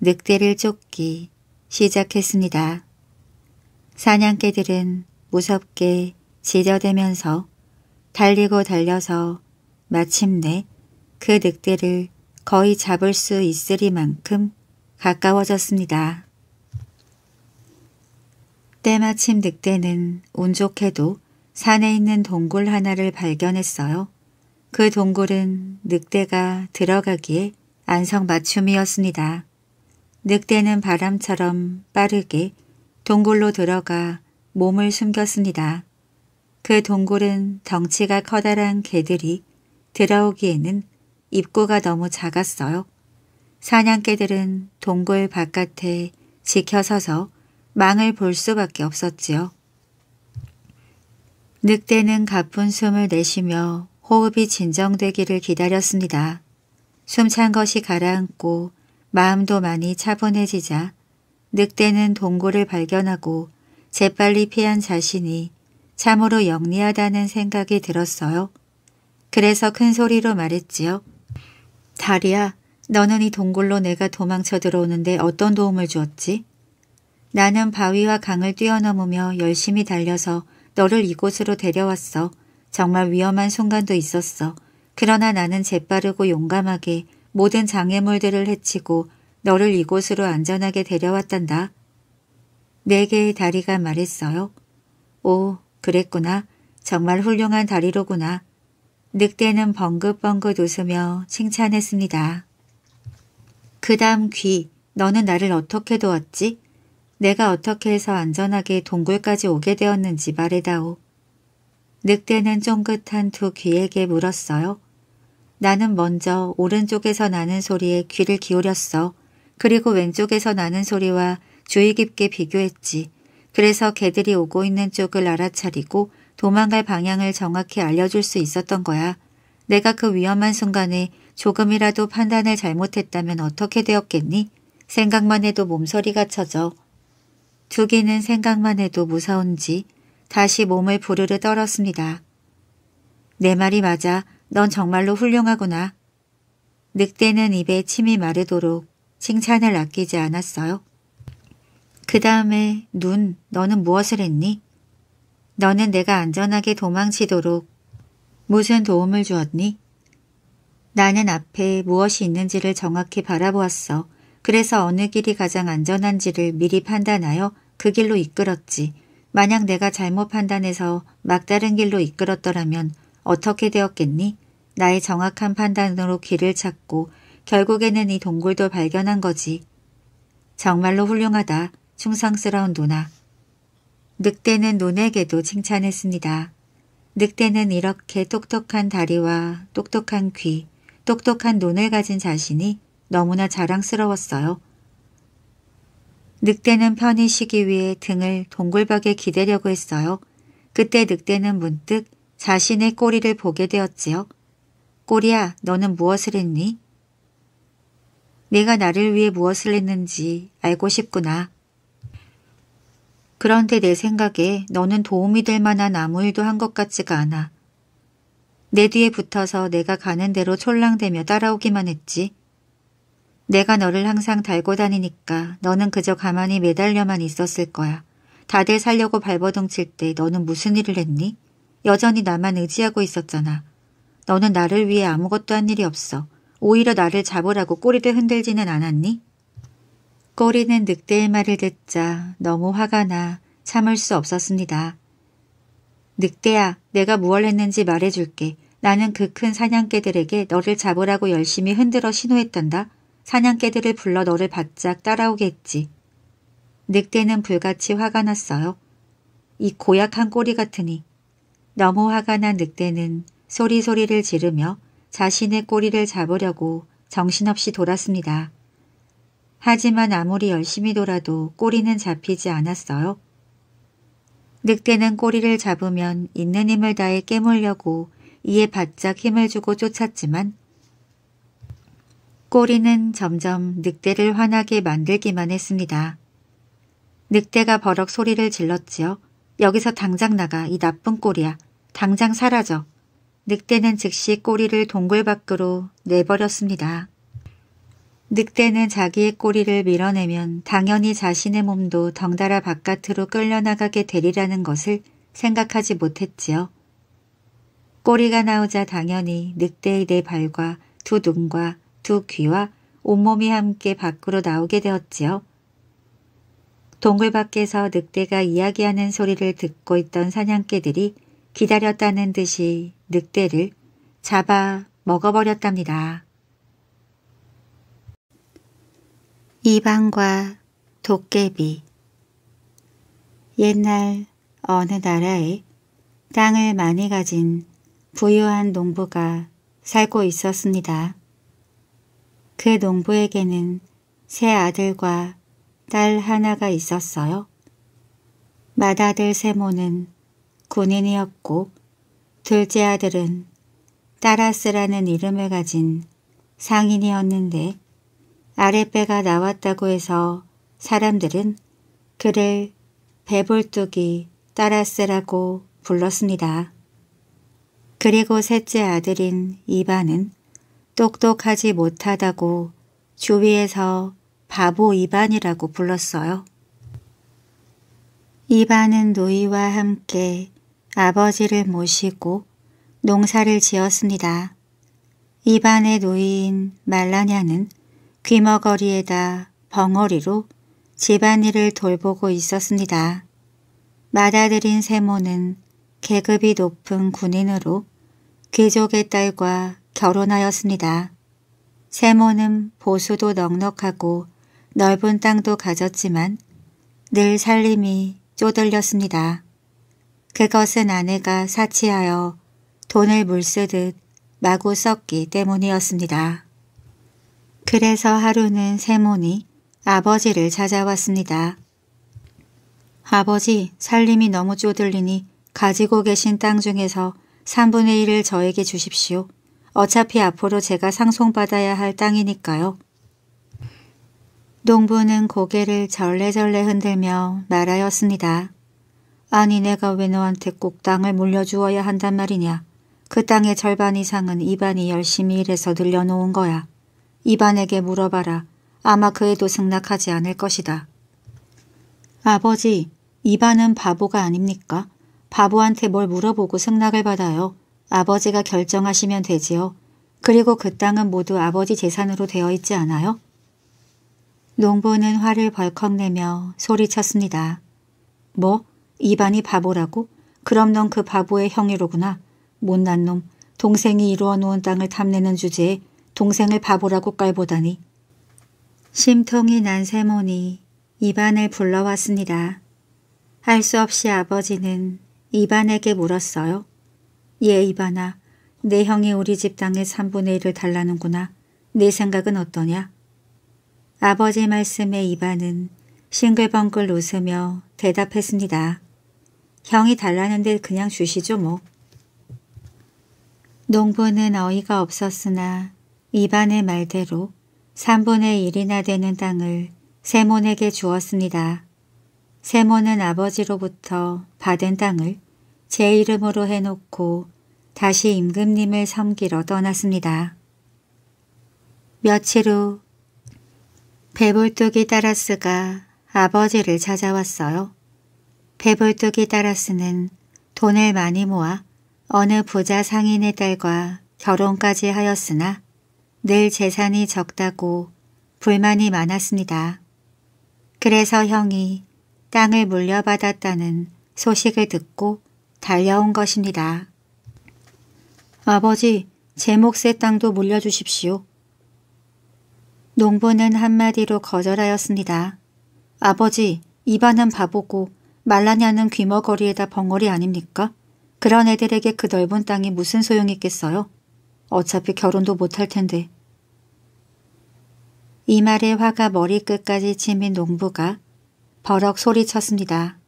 늑대를 쫓기 시작했습니다. 사냥개들은 무섭게 지저대면서 달리고 달려서 마침내 그 늑대를 거의 잡을 수 있으리만큼 가까워졌습니다. 때마침 늑대는 운 좋게도 산에 있는 동굴 하나를 발견했어요. 그 동굴은 늑대가 들어가기에 안성맞춤이었습니다. 늑대는 바람처럼 빠르게 동굴로 들어가 몸을 숨겼습니다. 그 동굴은 덩치가 커다란 개들이 들어오기에는 입구가 너무 작았어요. 사냥개들은 동굴 바깥에 지켜서서 망을 볼 수밖에 없었지요. 늑대는 가쁜 숨을 내쉬며 호흡이 진정되기를 기다렸습니다. 숨찬 것이 가라앉고 마음도 많이 차분해지자 늑대는 동굴을 발견하고 재빨리 피한 자신이 참으로 영리하다는 생각이 들었어요. 그래서 큰 소리로 말했지요. 다리야, 너는 이 동굴로 내가 도망쳐 들어오는데 어떤 도움을 주었지? 나는 바위와 강을 뛰어넘으며 열심히 달려서 너를 이곳으로 데려왔어. 정말 위험한 순간도 있었어. 그러나 나는 재빠르고 용감하게 모든 장애물들을 해치고 너를 이곳으로 안전하게 데려왔단다. 네 개의 다리가 말했어요. 오, 그랬구나. 정말 훌륭한 다리로구나. 늑대는 벙긋벙긋 웃으며 칭찬했습니다. 그 다음 귀, 너는 나를 어떻게 도왔지? 내가 어떻게 해서 안전하게 동굴까지 오게 되었는지 말해다오. 늑대는 쫑긋한 두 귀에게 물었어요. 나는 먼저 오른쪽에서 나는 소리에 귀를 기울였어. 그리고 왼쪽에서 나는 소리와 주의 깊게 비교했지. 그래서 개들이 오고 있는 쪽을 알아차리고 도망갈 방향을 정확히 알려줄 수 있었던 거야. 내가 그 위험한 순간에 조금이라도 판단을 잘못했다면 어떻게 되었겠니? 생각만 해도 몸서리가 쳐져. 두 귀는 생각만 해도 무서운지 다시 몸을 부르르 떨었습니다. 내 말이 맞아. 넌 정말로 훌륭하구나. 늑대는 입에 침이 마르도록 칭찬을 아끼지 않았어요. 그 다음에 눈, 너는 무엇을 했니? 너는 내가 안전하게 도망치도록 무슨 도움을 주었니? 나는 앞에 무엇이 있는지를 정확히 바라보았어. 그래서 어느 길이 가장 안전한지를 미리 판단하여 그 길로 이끌었지. 만약 내가 잘못 판단해서 막다른 길로 이끌었더라면 어떻게 되었겠니? 나의 정확한 판단으로 길을 찾고 결국에는 이 동굴도 발견한 거지. 정말로 훌륭하다. 충성스러운 누나. 늑대는 눈에게도 칭찬했습니다. 늑대는 이렇게 똑똑한 다리와 똑똑한 귀, 똑똑한 눈을 가진 자신이 너무나 자랑스러웠어요. 늑대는 편히 쉬기 위해 등을 동굴벽에 기대려고 했어요. 그때 늑대는 문득 자신의 꼬리를 보게 되었지요. 꼬리야, 너는 무엇을 했니? 내가 나를 위해 무엇을 했는지 알고 싶구나. 그런데 내 생각에 너는 도움이 될 만한 아무 일도 한 것 같지가 않아. 내 뒤에 붙어서 내가 가는 대로 촐랑대며 따라오기만 했지. 내가 너를 항상 달고 다니니까 너는 그저 가만히 매달려만 있었을 거야. 다들 살려고 발버둥 칠 때 너는 무슨 일을 했니? 여전히 나만 의지하고 있었잖아. 너는 나를 위해 아무것도 한 일이 없어. 오히려 나를 잡으라고 꼬리를 흔들지는 않았니? 꼬리는 늑대의 말을 듣자 너무 화가 나 참을 수 없었습니다. 늑대야, 내가 무얼 했는지 말해줄게. 나는 그 큰 사냥개들에게 너를 잡으라고 열심히 흔들어 신호했단다. 사냥개들을 불러 너를 바짝 따라오게 했지. 늑대는 불같이 화가 났어요. 이 고약한 꼬리 같으니. 너무 화가 난 늑대는 소리소리를 지르며 자신의 꼬리를 잡으려고 정신없이 돌았습니다. 하지만 아무리 열심히 돌아도 꼬리는 잡히지 않았어요. 늑대는 꼬리를 잡으면 있는 힘을 다해 깨물려고 이에 바짝 힘을 주고 쫓았지만 꼬리는 점점 늑대를 화나게 만들기만 했습니다. 늑대가 버럭 소리를 질렀지요. 여기서 당장 나가, 이 나쁜 꼬리야. 당장 사라져. 늑대는 즉시 꼬리를 동굴 밖으로 내버렸습니다. 늑대는 자기의 꼬리를 밀어내면 당연히 자신의 몸도 덩달아 바깥으로 끌려나가게 되리라는 것을 생각하지 못했지요. 꼬리가 나오자 당연히 늑대의 네 발과 두 눈과 두 귀와 온몸이 함께 밖으로 나오게 되었지요. 동굴 밖에서 늑대가 이야기하는 소리를 듣고 있던 사냥개들이 기다렸다는 듯이 늑대를 잡아 먹어버렸답니다. 이방과 도깨비. 옛날 어느 나라에 땅을 많이 가진 부유한 농부가 살고 있었습니다. 그 농부에게는 세 아들과 딸 하나가 있었어요. 맏아들 세모는 군인이었고 둘째 아들은 따라스라는 이름을 가진 상인이었는데 아랫배가 나왔다고 해서 사람들은 그를 배불뚝이 따라스라고 불렀습니다. 그리고 셋째 아들인 이반은 똑똑하지 못하다고 주위에서 바보 이반이라고 불렀어요. 이반은 누이와 함께 아버지를 모시고 농사를 지었습니다. 이반의 누이인 말라냐는 귀머거리에다 벙어리로 집안일을 돌보고 있었습니다. 맏아들인 세모는 계급이 높은 군인으로 귀족의 딸과 결혼하였습니다. 세모는 보수도 넉넉하고 넓은 땅도 가졌지만 늘 살림이 쪼들렸습니다. 그것은 아내가 사치하여 돈을 물쓰듯 마구 썼기 때문이었습니다. 그래서 하루는 세몬이 아버지를 찾아왔습니다. 아버지, 살림이 너무 쪼들리니 가지고 계신 땅 중에서 삼분의 일을 저에게 주십시오. 어차피 앞으로 제가 상속받아야 할 땅이니까요. 농부는 고개를 절레절레 흔들며 말하였습니다. 아니, 내가 왜 너한테 꼭 땅을 물려주어야 한단 말이냐. 그 땅의 절반 이상은 이반이 열심히 일해서 늘려놓은 거야. 이반에게 물어봐라. 아마 그에도 승낙하지 않을 것이다. 아버지, 이반은 바보가 아닙니까? 바보한테 뭘 물어보고 승낙을 받아요. 아버지가 결정하시면 되지요. 그리고 그 땅은 모두 아버지 재산으로 되어 있지 않아요? 농부는 화를 벌컥 내며 소리쳤습니다. 뭐? 이반이 바보라고? 그럼 넌 그 바보의 형이로구나. 못난 놈, 동생이 이루어놓은 땅을 탐내는 주제에 동생을 바보라고 깔보다니. 심통이 난 세모니 이반을 불러왔습니다. 할 수 없이 아버지는 이반에게 물었어요. 예, 이반아, 내 형이 우리 집 땅의 삼분의 일을 달라는구나. 내 생각은 어떠냐? 아버지 말씀에 이반은 싱글벙글 웃으며 대답했습니다. 형이 달라는데 그냥 주시죠 뭐. 농부는 어이가 없었으나 이반의 말대로 삼분의 일이나 되는 땅을 세몬에게 주었습니다. 세몬은 아버지로부터 받은 땅을 제 이름으로 해놓고 다시 임금님을 섬기러 떠났습니다. 며칠 후 배불뚝이 따라스가 아버지를 찾아왔어요. 배불뚝이 따라스는 돈을 많이 모아 어느 부자 상인의 딸과 결혼까지 하였으나 늘 재산이 적다고 불만이 많았습니다. 그래서 형이 땅을 물려받았다는 소식을 듣고 달려온 것입니다. 아버지, 제 몫의 땅도 물려주십시오. 농부는 한마디로 거절하였습니다. 아버지, 이반은 바보고 말라냐는 귀머거리에다 벙어리 아닙니까? 그런 애들에게 그 넓은 땅이 무슨 소용이 있겠어요? 어차피 결혼도 못할 텐데. 이 말에 화가 머리끝까지 치민 농부가 버럭 소리쳤습니다.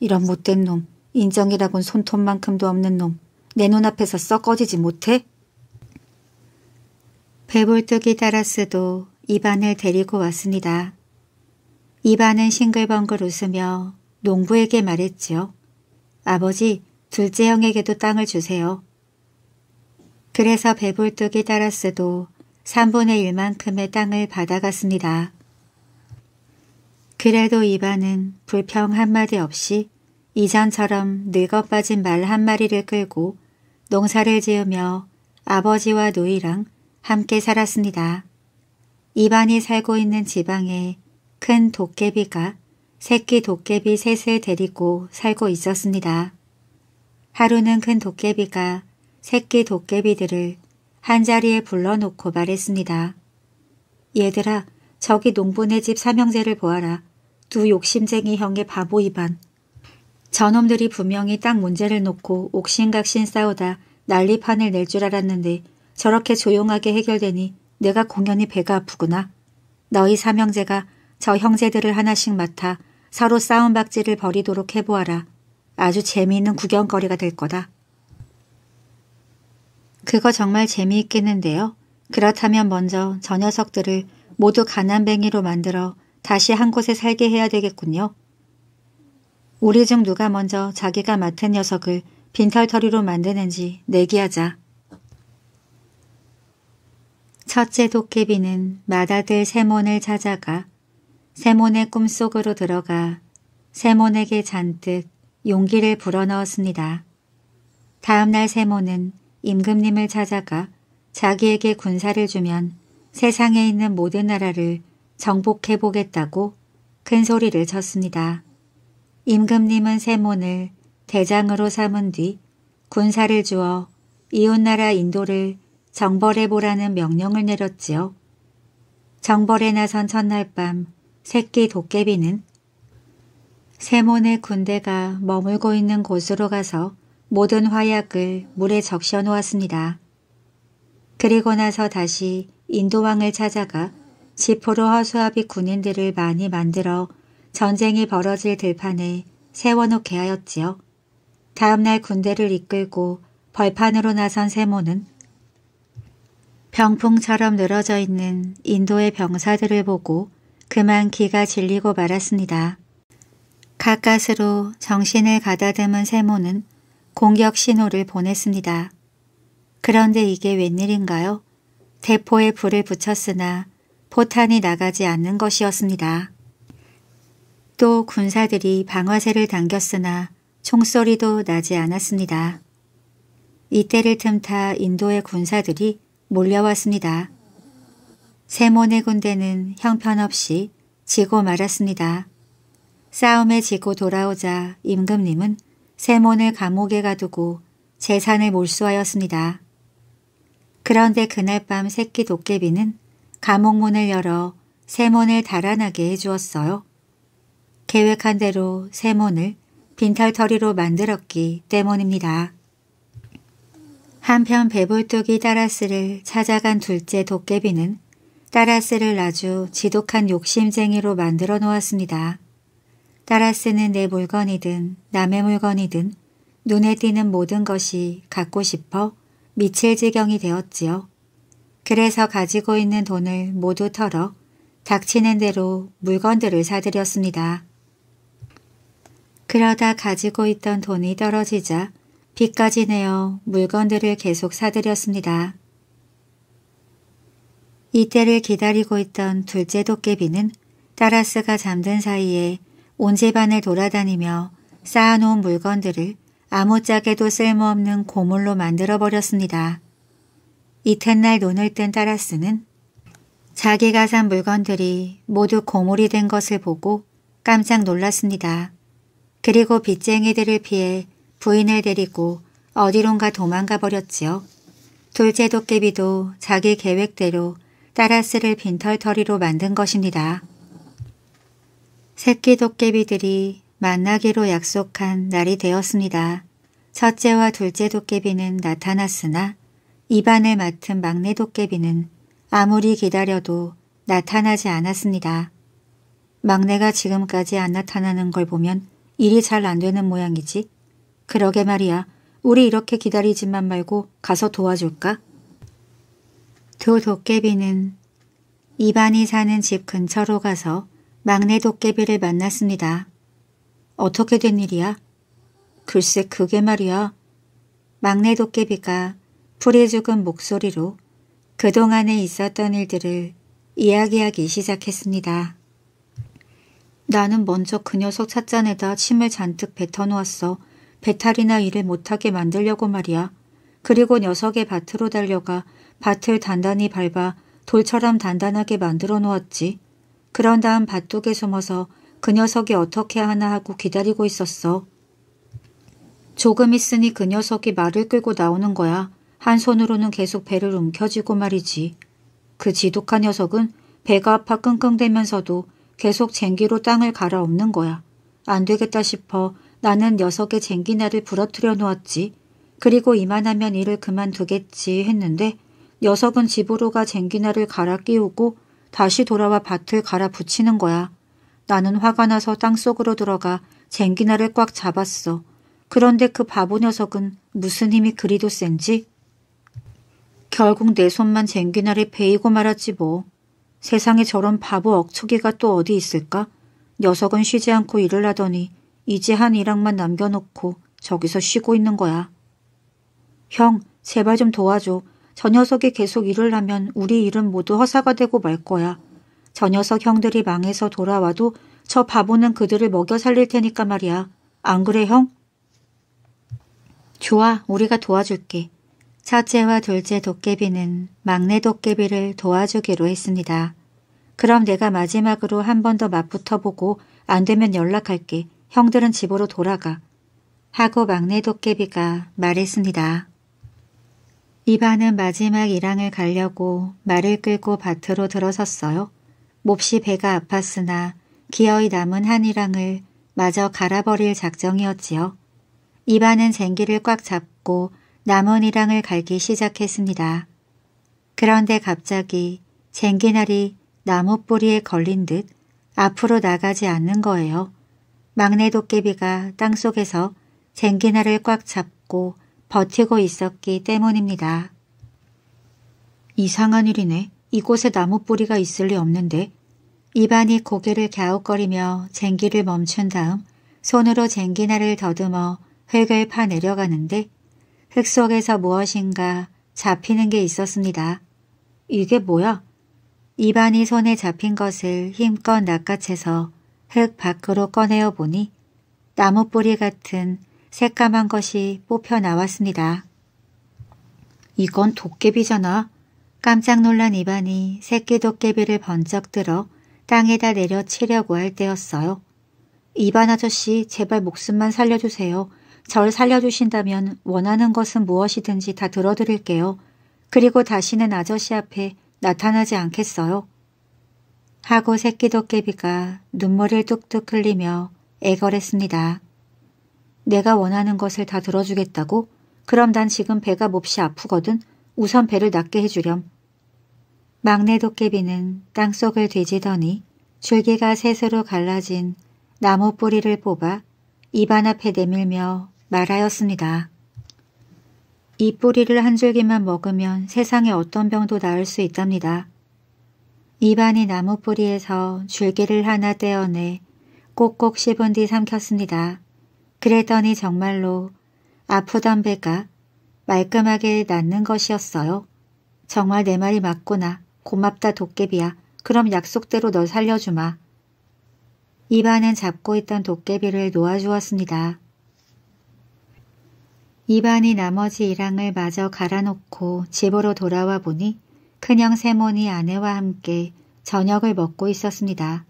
이런 못된 놈, 인정이라곤 손톱만큼도 없는 놈, 내 눈앞에서 썩 꺼지지 못해? 배불뚝이 따라스도 이반을 데리고 왔습니다. 이반은 싱글벙글 웃으며 농부에게 말했지요. 아버지, 둘째 형에게도 땅을 주세요. 그래서 배불뚝이 따라스도 삼분의 일만큼의 땅을 받아갔습니다. 그래도 이반은 불평 한마디 없이 이전처럼 늙어 빠진 말 한마리를 끌고 농사를 지으며 아버지와 누이랑 함께 살았습니다. 이반이 살고 있는 지방에 큰 도깨비가 새끼 도깨비 셋을 데리고 살고 있었습니다. 하루는 큰 도깨비가 새끼 도깨비들을 한자리에 불러놓고 말했습니다. 얘들아, 저기 농부네 집 삼형제를 보아라. 두 욕심쟁이 형의 바보 이반. 저놈들이 분명히 딱 문제를 놓고 옥신각신 싸우다 난리판을 낼 줄 알았는데 저렇게 조용하게 해결되니 내가 공연히 배가 아프구나. 너희 삼형제가 저 형제들을 하나씩 맡아 서로 싸움박질을 벌이도록 해보아라. 아주 재미있는 구경거리가 될 거다. 그거 정말 재미있겠는데요. 그렇다면 먼저 저 녀석들을 모두 가난뱅이로 만들어 다시 한 곳에 살게 해야 되겠군요. 우리 중 누가 먼저 자기가 맡은 녀석을 빈털터리로 만드는지 내기하자. 첫째 도깨비는 맏아들 세몬을 찾아가 세몬의 꿈속으로 들어가 세몬에게 잔뜩 용기를 불어넣었습니다. 다음날 세몬은 임금님을 찾아가 자기에게 군사를 주면 세상에 있는 모든 나라를 정복해보겠다고 큰 소리를 쳤습니다. 임금님은 세몬을 대장으로 삼은 뒤 군사를 주어 이웃나라 인도를 정벌해보라는 명령을 내렸지요. 정벌에 나선 첫날 밤 새끼 도깨비는 세몬의 군대가 머물고 있는 곳으로 가서 모든 화약을 물에 적셔 놓았습니다. 그리고 나서 다시 인도왕을 찾아가 지포로 허수아비 군인들을 많이 만들어 전쟁이 벌어질 들판에 세워놓게 하였지요. 다음날 군대를 이끌고 벌판으로 나선 세몬은 병풍처럼 늘어져 있는 인도의 병사들을 보고 그만 기가 질리고 말았습니다. 가까스로 정신을 가다듬은 세몬은 공격 신호를 보냈습니다. 그런데 이게 웬일인가요? 대포에 불을 붙였으나 포탄이 나가지 않는 것이었습니다. 또 군사들이 방아쇠를 당겼으나 총소리도 나지 않았습니다. 이때를 틈타 인도의 군사들이 몰려왔습니다. 세몬의 군대는 형편없이 지고 말았습니다. 싸움에 지고 돌아오자 임금님은 세몬을 감옥에 가두고 재산을 몰수하였습니다. 그런데 그날 밤 새끼 도깨비는 감옥문을 열어 세몬을 달아나게 해주었어요. 계획한 대로 세몬을 빈털터리로 만들었기 때문입니다. 한편 배불뚝이 따라스를 찾아간 둘째 도깨비는 따라스를 아주 지독한 욕심쟁이로 만들어 놓았습니다. 따라스는 내 물건이든 남의 물건이든 눈에 띄는 모든 것이 갖고 싶어 미칠 지경이 되었지요. 그래서 가지고 있는 돈을 모두 털어 닥치는 대로 물건들을 사들였습니다. 그러다 가지고 있던 돈이 떨어지자 빚까지 내어 물건들을 계속 사들였습니다. 이때를 기다리고 있던 둘째 도깨비는 따라스가 잠든 사이에 온 집안을 돌아다니며 쌓아놓은 물건들을 아무짝에도 쓸모없는 고물로 만들어버렸습니다. 이튿날 눈을 뜬 따라스는 자기가 산 물건들이 모두 고물이 된 것을 보고 깜짝 놀랐습니다. 그리고 빚쟁이들을 피해 부인을 데리고 어디론가 도망가 버렸지요. 둘째 도깨비도 자기 계획대로 따라스를 빈털터리로 만든 것입니다. 새끼 도깨비들이 만나기로 약속한 날이 되었습니다. 첫째와 둘째 도깨비는 나타났으나 이반을 맡은 막내 도깨비는 아무리 기다려도 나타나지 않았습니다. 막내가 지금까지 안 나타나는 걸 보면 일이 잘 안 되는 모양이지. 그러게 말이야. 우리 이렇게 기다리지만 말고 가서 도와줄까? 두 도깨비는 이반이 사는 집 근처로 가서 막내 도깨비를 만났습니다. 어떻게 된 일이야? 글쎄 그게 말이야. 막내 도깨비가 풀이 죽은 목소리로 그동안에 있었던 일들을 이야기하기 시작했습니다. 나는 먼저 그 녀석 찻잔에다 침을 잔뜩 뱉어놓았어. 배탈이나 일을 못하게 만들려고 말이야. 그리고 녀석의 밭으로 달려가 밭을 단단히 밟아 돌처럼 단단하게 만들어 놓았지. 그런 다음 밭둑에 숨어서 그 녀석이 어떻게 하나 하고 기다리고 있었어. 조금 있으니 그 녀석이 말을 끌고 나오는 거야. 한 손으로는 계속 배를 움켜쥐고 말이지. 그 지독한 녀석은 배가 아파 끙끙대면서도 계속 쟁기로 땅을 갈아엎는 거야. 안 되겠다 싶어 나는 녀석의 쟁기날을 부러뜨려 놓았지. 그리고 이만하면 일을 그만두겠지 했는데 녀석은 집으로 가 쟁기날을 갈아 끼우고 다시 돌아와 밭을 갈아 붙이는 거야. 나는 화가 나서 땅속으로 들어가 쟁기날을 꽉 잡았어. 그런데 그 바보 녀석은 무슨 힘이 그리도 센지 결국 내 손만 쟁기날에 베이고 말았지 뭐. 세상에 저런 바보 억척이가 또 어디 있을까? 녀석은 쉬지 않고 일을 하더니 이제 한 일항만 남겨놓고 저기서 쉬고 있는 거야. 형, 제발 좀 도와줘. 저 녀석이 계속 일을 하면 우리 일은 모두 허사가 되고 말 거야. 저 녀석 형들이 망해서 돌아와도 저 바보는 그들을 먹여 살릴 테니까 말이야. 안 그래, 형? 좋아, 우리가 도와줄게. 첫째와 둘째 도깨비는 막내 도깨비를 도와주기로 했습니다. 그럼 내가 마지막으로 한 번 더 맞붙어 보고 안 되면 연락할게. 형들은 집으로 돌아가. 하고 막내 도깨비가 말했습니다. 이반은 마지막 일항을 가려고 말을 끌고 밭으로 들어섰어요. 몹시 배가 아팠으나 기어이 남은 한 일항을 마저 갈아버릴 작정이었지요. 이반은 쟁기를 꽉 잡고 남은 일항을 갈기 시작했습니다. 그런데 갑자기 쟁기날이 나무 뿌리에 걸린 듯 앞으로 나가지 않는 거예요. 막내 도깨비가 땅속에서 쟁기날을 꽉 잡고 버티고 있었기 때문입니다. 이상한 일이네. 이곳에 나무 뿌리가 있을 리 없는데. 이반이 고개를 갸웃거리며 쟁기를 멈춘 다음 손으로 쟁기날을 더듬어 흙을 파내려가는데 흙 속에서 무엇인가 잡히는 게 있었습니다. 이게 뭐야? 이반이 손에 잡힌 것을 힘껏 낚아채서 흙 밖으로 꺼내어 보니 나무뿌리 같은 새까만 것이 뽑혀 나왔습니다. 이건 도깨비잖아. 깜짝 놀란 이반이 새끼 도깨비를 번쩍 들어 땅에다 내려치려고 할 때였어요. 이반 아저씨, 제발 목숨만 살려주세요. 절 살려주신다면 원하는 것은 무엇이든지 다 들어드릴게요. 그리고 다시는 아저씨 앞에 나타나지 않겠어요. 하고 새끼 도깨비가 눈물을 뚝뚝 흘리며 애걸했습니다. 내가 원하는 것을 다 들어주겠다고? 그럼 난 지금 배가 몹시 아프거든. 우선 배를 낫게 해주렴. 막내 도깨비는 땅속을 뒤지더니 줄기가 셋으로 갈라진 나무 뿌리를 뽑아 입안 앞에 내밀며 말하였습니다. 이 뿌리를 한 줄기만 먹으면 세상에 어떤 병도 나을 수 있답니다. 이반이 나무 뿌리에서 줄기를 하나 떼어내 꼭꼭 씹은 뒤 삼켰습니다. 그랬더니 정말로 아프던 배가 말끔하게 낫는 것이었어요. 정말 내 말이 맞구나. 고맙다 도깨비야. 그럼 약속대로 널 살려주마. 이반은 잡고 있던 도깨비를 놓아주었습니다. 이반이 나머지 일항을 마저 갈아놓고 집으로 돌아와 보니 큰형 세몬이 아내와 함께 저녁을 먹고 있었습니다.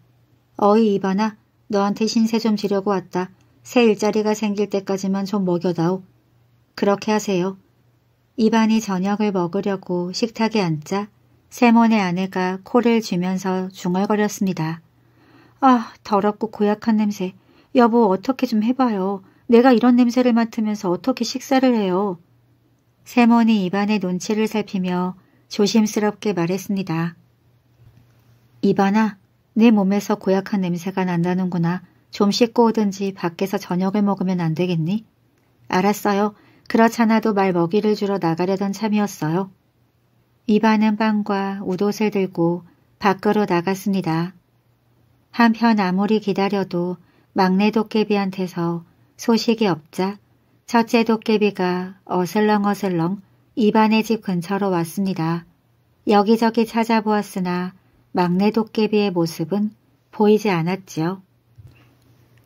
어이 이반아, 너한테 신세 좀 지려고 왔다. 새 일자리가 생길 때까지만 좀 먹여다오. 그렇게 하세요. 이반이 저녁을 먹으려고 식탁에 앉자 세몬의 아내가 코를 쥐면서 중얼거렸습니다. 아, 더럽고 고약한 냄새. 여보, 어떻게 좀 해봐요. 내가 이런 냄새를 맡으면서 어떻게 식사를 해요. 세몬이 이반의 눈치를 살피며 조심스럽게 말했습니다. 이반아, 내 몸에서 고약한 냄새가 난다는구나. 좀 씻고 오든지 밖에서 저녁을 먹으면 안 되겠니? 알았어요. 그렇잖아도 말 먹이를 주러 나가려던 참이었어요. 이반은 빵과 우도을 들고 밖으로 나갔습니다. 한편 아무리 기다려도 막내 도깨비한테서 소식이 없자 첫째 도깨비가 어슬렁어슬렁 이반의 집 근처로 왔습니다. 여기저기 찾아보았으나 막내 도깨비의 모습은 보이지 않았지요.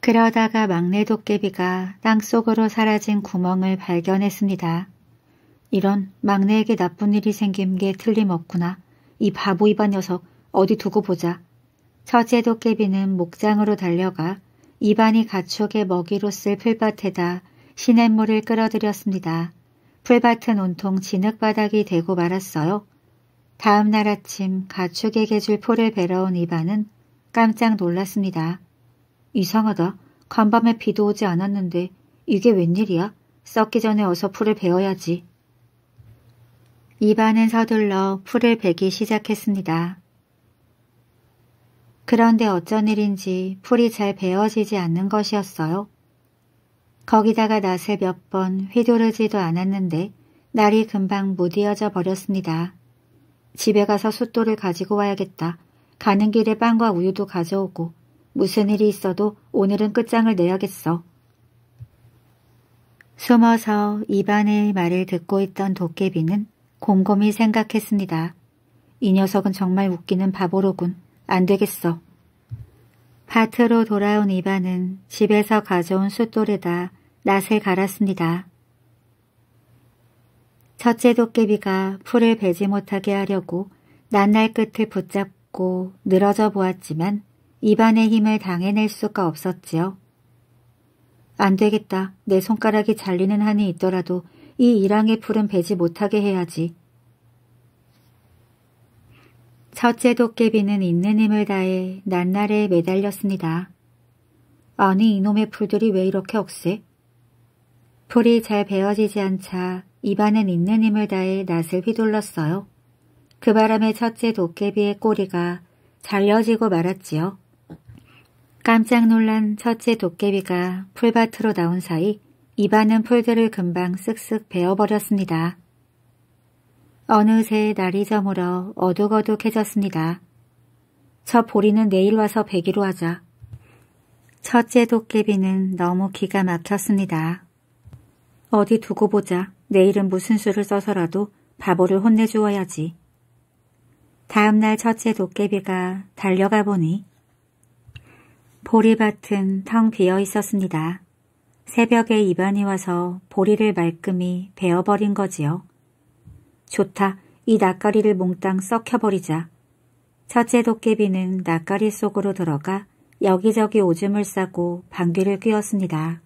그러다가 막내 도깨비가 땅속으로 사라진 구멍을 발견했습니다. 이런 막내에게 나쁜 일이 생긴 게 틀림없구나. 이 바보 이반 녀석 어디 두고 보자. 첫째 도깨비는 목장으로 달려가 이반이 가축의 먹이로 쓸 풀밭에다 시냇물을 끌어들였습니다. 풀밭은 온통 진흙바닥이 되고 말았어요. 다음 날 아침 가축에게 줄 풀을 베러 온 이반은 깜짝 놀랐습니다. 이상하다. 간밤에 비도 오지 않았는데 이게 웬일이야? 썩기 전에 어서 풀을 베어야지. 이반은 서둘러 풀을 베기 시작했습니다. 그런데 어쩐 일인지 풀이 잘 베어지지 않는 것이었어요. 거기다가 낫을 몇 번 휘두르지도 않았는데 날이 금방 무디어져 버렸습니다. 집에 가서 숫돌을 가지고 와야겠다. 가는 길에 빵과 우유도 가져오고 무슨 일이 있어도 오늘은 끝장을 내야겠어. 숨어서 이반의 말을 듣고 있던 도깨비는 곰곰이 생각했습니다. 이 녀석은 정말 웃기는 바보로군. 안 되겠어. 밭으로 돌아온 이반은 집에서 가져온 숫돌에다 낫을 갈았습니다. 첫째 도깨비가 풀을 베지 못하게 하려고 낫날 끝을 붙잡고 늘어져 보았지만 이반의 힘을 당해낼 수가 없었지요. 안 되겠다. 내 손가락이 잘리는 한이 있더라도 이 일항의 풀은 베지 못하게 해야지. 첫째 도깨비는 있는 힘을 다해 낱날에 매달렸습니다. 아니 이놈의 풀들이 왜 이렇게 억세? 풀이 잘 베어지지 않자 이반은 있는 힘을 다해 낫을 휘둘렀어요. 그 바람에 첫째 도깨비의 꼬리가 잘려지고 말았지요. 깜짝 놀란 첫째 도깨비가 풀밭으로 나온 사이 이반은 풀들을 금방 쓱쓱 베어버렸습니다. 어느새 날이 저물어 어둑어둑해졌습니다. 저 보리는 내일 와서 베기로 하자. 첫째 도깨비는 너무 기가 막혔습니다. 어디 두고 보자. 내일은 무슨 수를 써서라도 바보를 혼내주어야지. 다음날 첫째 도깨비가 달려가 보니 보리밭은 텅 비어 있었습니다. 새벽에 이반이 와서 보리를 말끔히 베어버린 거지요. 좋다. 이 낯가리를 몽땅 썩혀버리자. 첫째 도깨비는 낯가리 속으로 들어가 여기저기 오줌을 싸고 방귀를 뀌었습니다.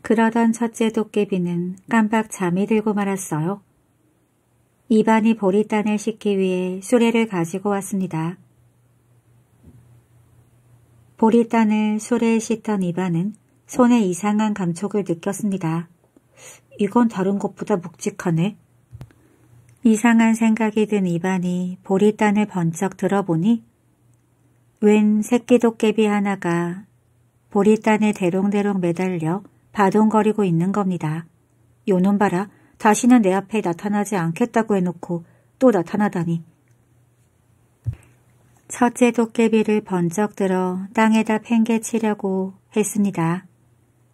그러던 첫째 도깨비는 깜빡 잠이 들고 말았어요. 이반이 보리단을 씻기 위해 수레를 가지고 왔습니다. 보리단을 수레에 씻던 이반은 손에 이상한 감촉을 느꼈습니다. 이건 다른 것보다 묵직하네. 이상한 생각이 든 이반이 보리단을 번쩍 들어보니 웬 새끼 도깨비 하나가 보리단에 대롱대롱 매달려 바둥거리고 있는 겁니다. 요놈 봐라. 다시는 내 앞에 나타나지 않겠다고 해놓고 또 나타나다니. 첫째 도깨비를 번쩍 들어 땅에다 팽개치려고 했습니다.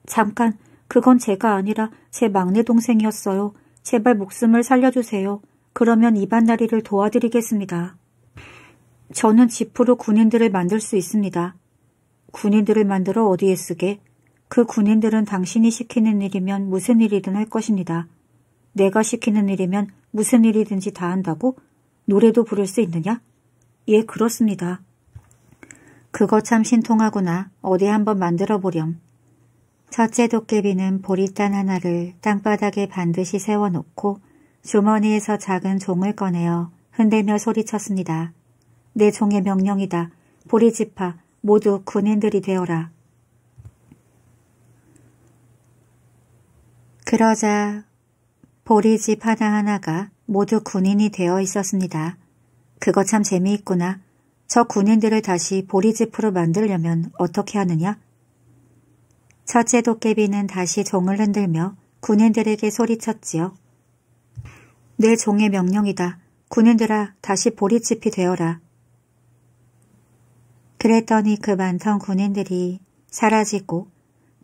잠깐, 그건 제가 아니라 제 막내 동생이었어요. 제발 목숨을 살려주세요. 그러면 이반나리를 도와드리겠습니다. 저는 지프로 군인들을 만들 수 있습니다. 군인들을 만들어 어디에 쓰게? 그 군인들은 당신이 시키는 일이면 무슨 일이든 할 것입니다. 내가 시키는 일이면 무슨 일이든지 다 한다고? 노래도 부를 수 있느냐? 예, 그렇습니다. 그거 참 신통하구나. 어디 한번 만들어 보렴. 첫째 도깨비는 보리단 하나를 땅바닥에 반드시 세워놓고 주머니에서 작은 종을 꺼내어 흔들며 소리쳤습니다. 내 종의 명령이다. 보리지파 모두 군인들이 되어라. 그러자 보리집 하나하나가 모두 군인이 되어 있었습니다. 그거 참 재미있구나. 저 군인들을 다시 보리집으로 만들려면 어떻게 하느냐? 첫째 도깨비는 다시 종을 흔들며 군인들에게 소리쳤지요. 내 종의 명령이다. 군인들아, 다시 보리집이 되어라. 그랬더니 그 많던 군인들이 사라지고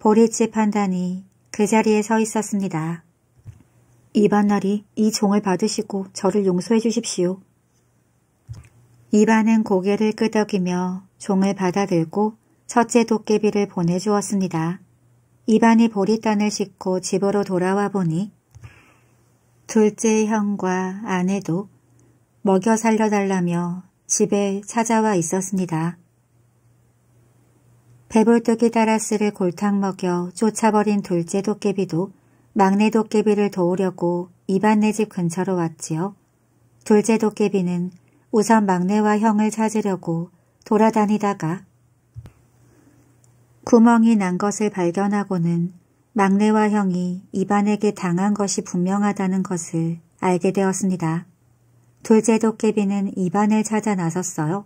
보리집 한 단이 그 자리에 서 있었습니다. 이반나리, 이 종을 받으시고 저를 용서해 주십시오. 이반은 고개를 끄덕이며 종을 받아들고 첫째 도깨비를 보내주었습니다. 이반이 보리단을 씻고 집으로 돌아와 보니 둘째 형과 아내도 먹여 살려달라며 집에 찾아와 있었습니다. 배불뚝이 다라스를 골탕 먹여 쫓아버린 둘째 도깨비도 막내 도깨비를 도우려고 이반네 집 근처로 왔지요. 둘째 도깨비는 우선 막내와 형을 찾으려고 돌아다니다가 구멍이 난 것을 발견하고는 막내와 형이 이반에게 당한 것이 분명하다는 것을 알게 되었습니다. 둘째 도깨비는 이반을 찾아 나섰어요.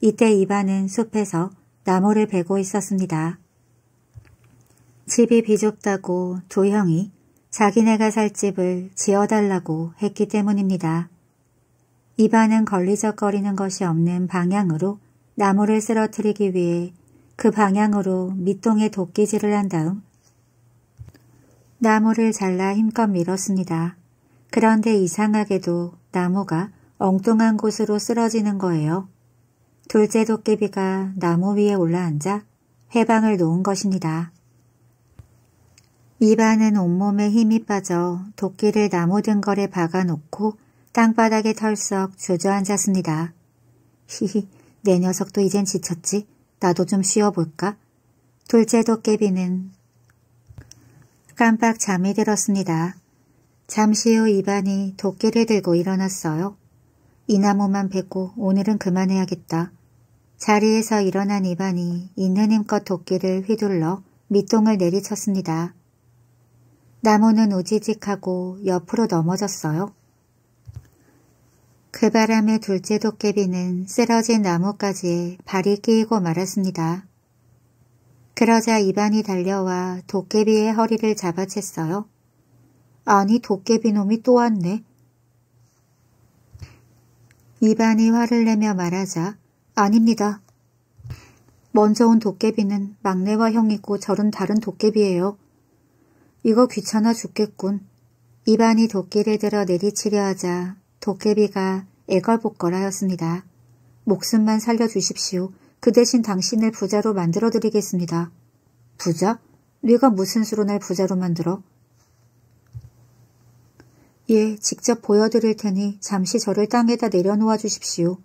이때 이반은 숲에서 나무를 베고 있었습니다. 집이 비좁다고 두 형이 자기네가 살 집을 지어달라고 했기 때문입니다. 이반은 걸리적거리는 것이 없는 방향으로 나무를 쓰러뜨리기 위해 그 방향으로 밑동에 도끼질을 한 다음 나무를 잘라 힘껏 밀었습니다. 그런데 이상하게도 나무가 엉뚱한 곳으로 쓰러지는 거예요. 둘째 도깨비가 나무 위에 올라앉아 회방을 놓은 것입니다. 이반은 온몸에 힘이 빠져 도끼를 나무 등걸에 박아놓고 땅바닥에 털썩 주저앉았습니다. 히히, 내 녀석도 이젠 지쳤지? 나도 좀 쉬어볼까? 둘째 도깨비는 깜빡 잠이 들었습니다. 잠시 후 이반이 도끼를 들고 일어났어요. 이 나무만 베고 오늘은 그만해야겠다. 자리에서 일어난 이반이 있는 힘껏 도끼를 휘둘러 밑동을 내리쳤습니다. 나무는 우지직하고 옆으로 넘어졌어요. 그 바람에 둘째 도깨비는 쓰러진 나뭇가지에 발이 끼이고 말았습니다. 그러자 이반이 달려와 도깨비의 허리를 잡아챘어요. 아니, 도깨비놈이 또 왔네. 이반이 화를 내며 말하자 아닙니다. 먼저 온 도깨비는 막내와 형이고 저런 다른 도깨비예요. 이거 귀찮아 죽겠군. 이반이 도끼를 들어 내리치려 하자 도깨비가 애걸복걸하였습니다. 목숨만 살려주십시오. 그 대신 당신을 부자로 만들어드리겠습니다. 부자? 네가 무슨 수로 날 부자로 만들어? 예, 직접 보여드릴 테니 잠시 저를 땅에다 내려놓아 주십시오.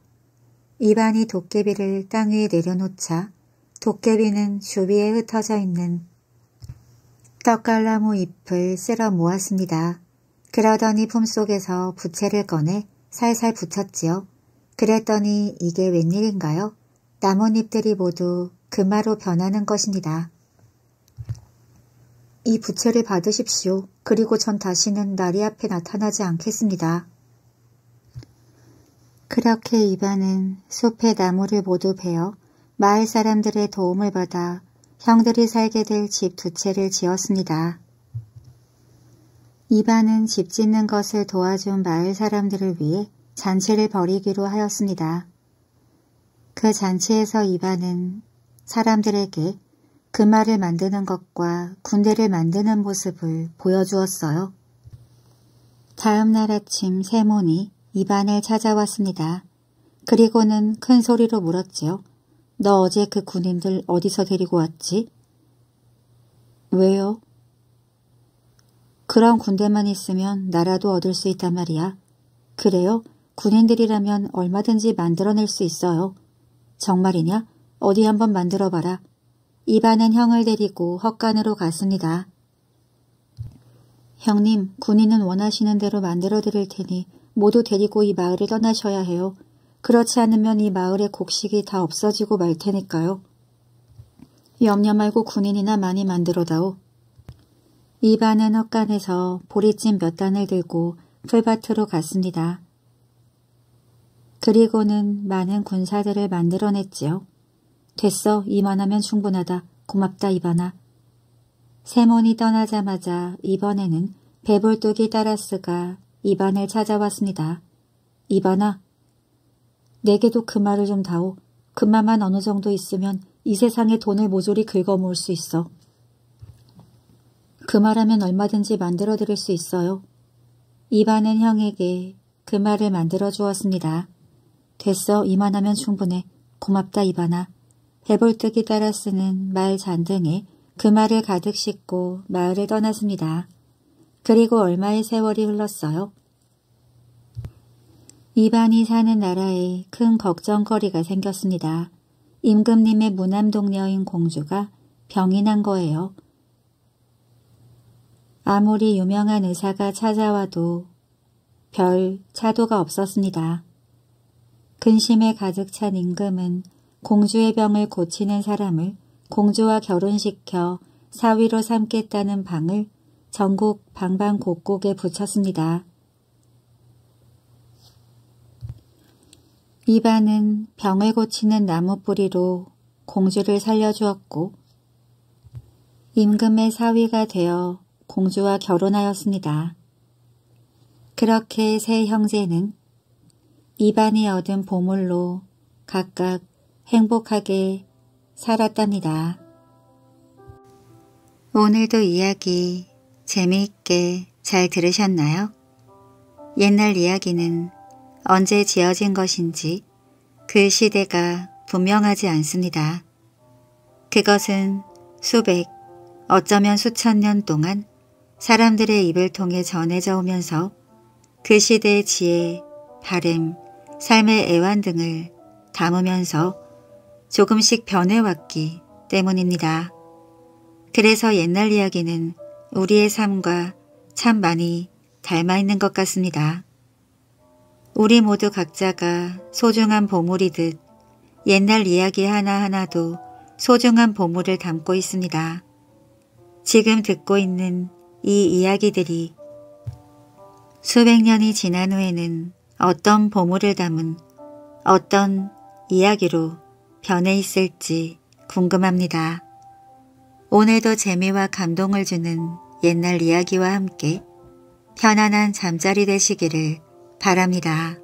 이반이 도깨비를 땅 위에 내려놓자 도깨비는 주위에 흩어져 있는 떡갈나무 잎을 쓸어 모았습니다. 그러더니 품속에서 부채를 꺼내 살살 붙였지요. 그랬더니 이게 웬일인가요? 나뭇잎들이 모두 금화로 변하는 것입니다. 이 부채를 받으십시오. 그리고 전 다시는 나리 앞에 나타나지 않겠습니다. 그렇게 이반은 숲의 나무를 모두 베어 마을 사람들의 도움을 받아 형들이 살게 될 집 두 채를 지었습니다. 이반은 집 짓는 것을 도와준 마을 사람들을 위해 잔치를 벌이기로 하였습니다. 그 잔치에서 이반은 사람들에게 금화를 만드는 것과 군대를 만드는 모습을 보여주었어요. 다음 날 아침 세몬이 이반을 찾아왔습니다. 그리고는 큰 소리로 물었지요. 너 어제 그 군인들 어디서 데리고 왔지? 왜요? 그런 군대만 있으면 나라도 얻을 수 있단 말이야. 그래요? 군인들이라면 얼마든지 만들어낼 수 있어요. 정말이냐? 어디 한번 만들어봐라. 이반은 형을 데리고 헛간으로 갔습니다. 형님, 군인은 원하시는 대로 만들어드릴 테니 모두 데리고 이 마을을 떠나셔야 해요. 그렇지 않으면 이 마을의 곡식이 다 없어지고 말 테니까요. 염려 말고 군인이나 많이 만들어다오. 이반은 헛간에서 보리찜 몇 단을 들고 풀밭으로 갔습니다. 그리고는 많은 군사들을 만들어냈지요. 됐어, 이만하면 충분하다. 고맙다, 이반아. 세몬이 떠나자마자 이번에는 배불뚝이 따라스가 이반을 찾아왔습니다. 이반아, 내게도 금화를 좀 다오. 금화만 어느 정도 있으면 이 세상에 돈을 모조리 긁어모을 수 있어. 금화라면 얼마든지 만들어드릴 수 있어요. 이반은 형에게 금화를 만들어주었습니다. 됐어, 이만하면 충분해. 고맙다, 이반아. 배불뚝이 따라스는 마을 잔등에 금화를 가득 싣고 마을을 떠났습니다. 그리고 얼마의 세월이 흘렀어요? 이반이 사는 나라에 큰 걱정거리가 생겼습니다. 임금님의 무남동녀인 공주가 병이 난 거예요. 아무리 유명한 의사가 찾아와도 별 차도가 없었습니다. 근심에 가득 찬 임금은 공주의 병을 고치는 사람을 공주와 결혼시켜 사위로 삼겠다는 방을 전국 방방곡곡에 붙였습니다. 이반은 병을 고치는 나무뿌리로 공주를 살려주었고 임금의 사위가 되어 공주와 결혼하였습니다. 그렇게 세 형제는 이반이 얻은 보물로 각각 행복하게 살았답니다. 오늘도 이야기 재미있게 잘 들으셨나요? 옛날 이야기는 언제 지어진 것인지 그 시대가 분명하지 않습니다. 그것은 수백, 어쩌면 수천 년 동안 사람들의 입을 통해 전해져 오면서 그 시대의 지혜, 바램, 삶의 애환 등을 담으면서 조금씩 변해왔기 때문입니다. 그래서 옛날 이야기는 우리의 삶과 참 많이 닮아있는 것 같습니다. 우리 모두 각자가 소중한 보물이듯 옛날 이야기 하나하나도 소중한 보물을 담고 있습니다. 지금 듣고 있는 이 이야기들이 수백 년이 지난 후에는 어떤 보물을 담은 어떤 이야기로 변해 있을지 궁금합니다. 오늘도 재미와 감동을 주는 옛날 이야기와 함께 편안한 잠자리 되시기를 바랍니다.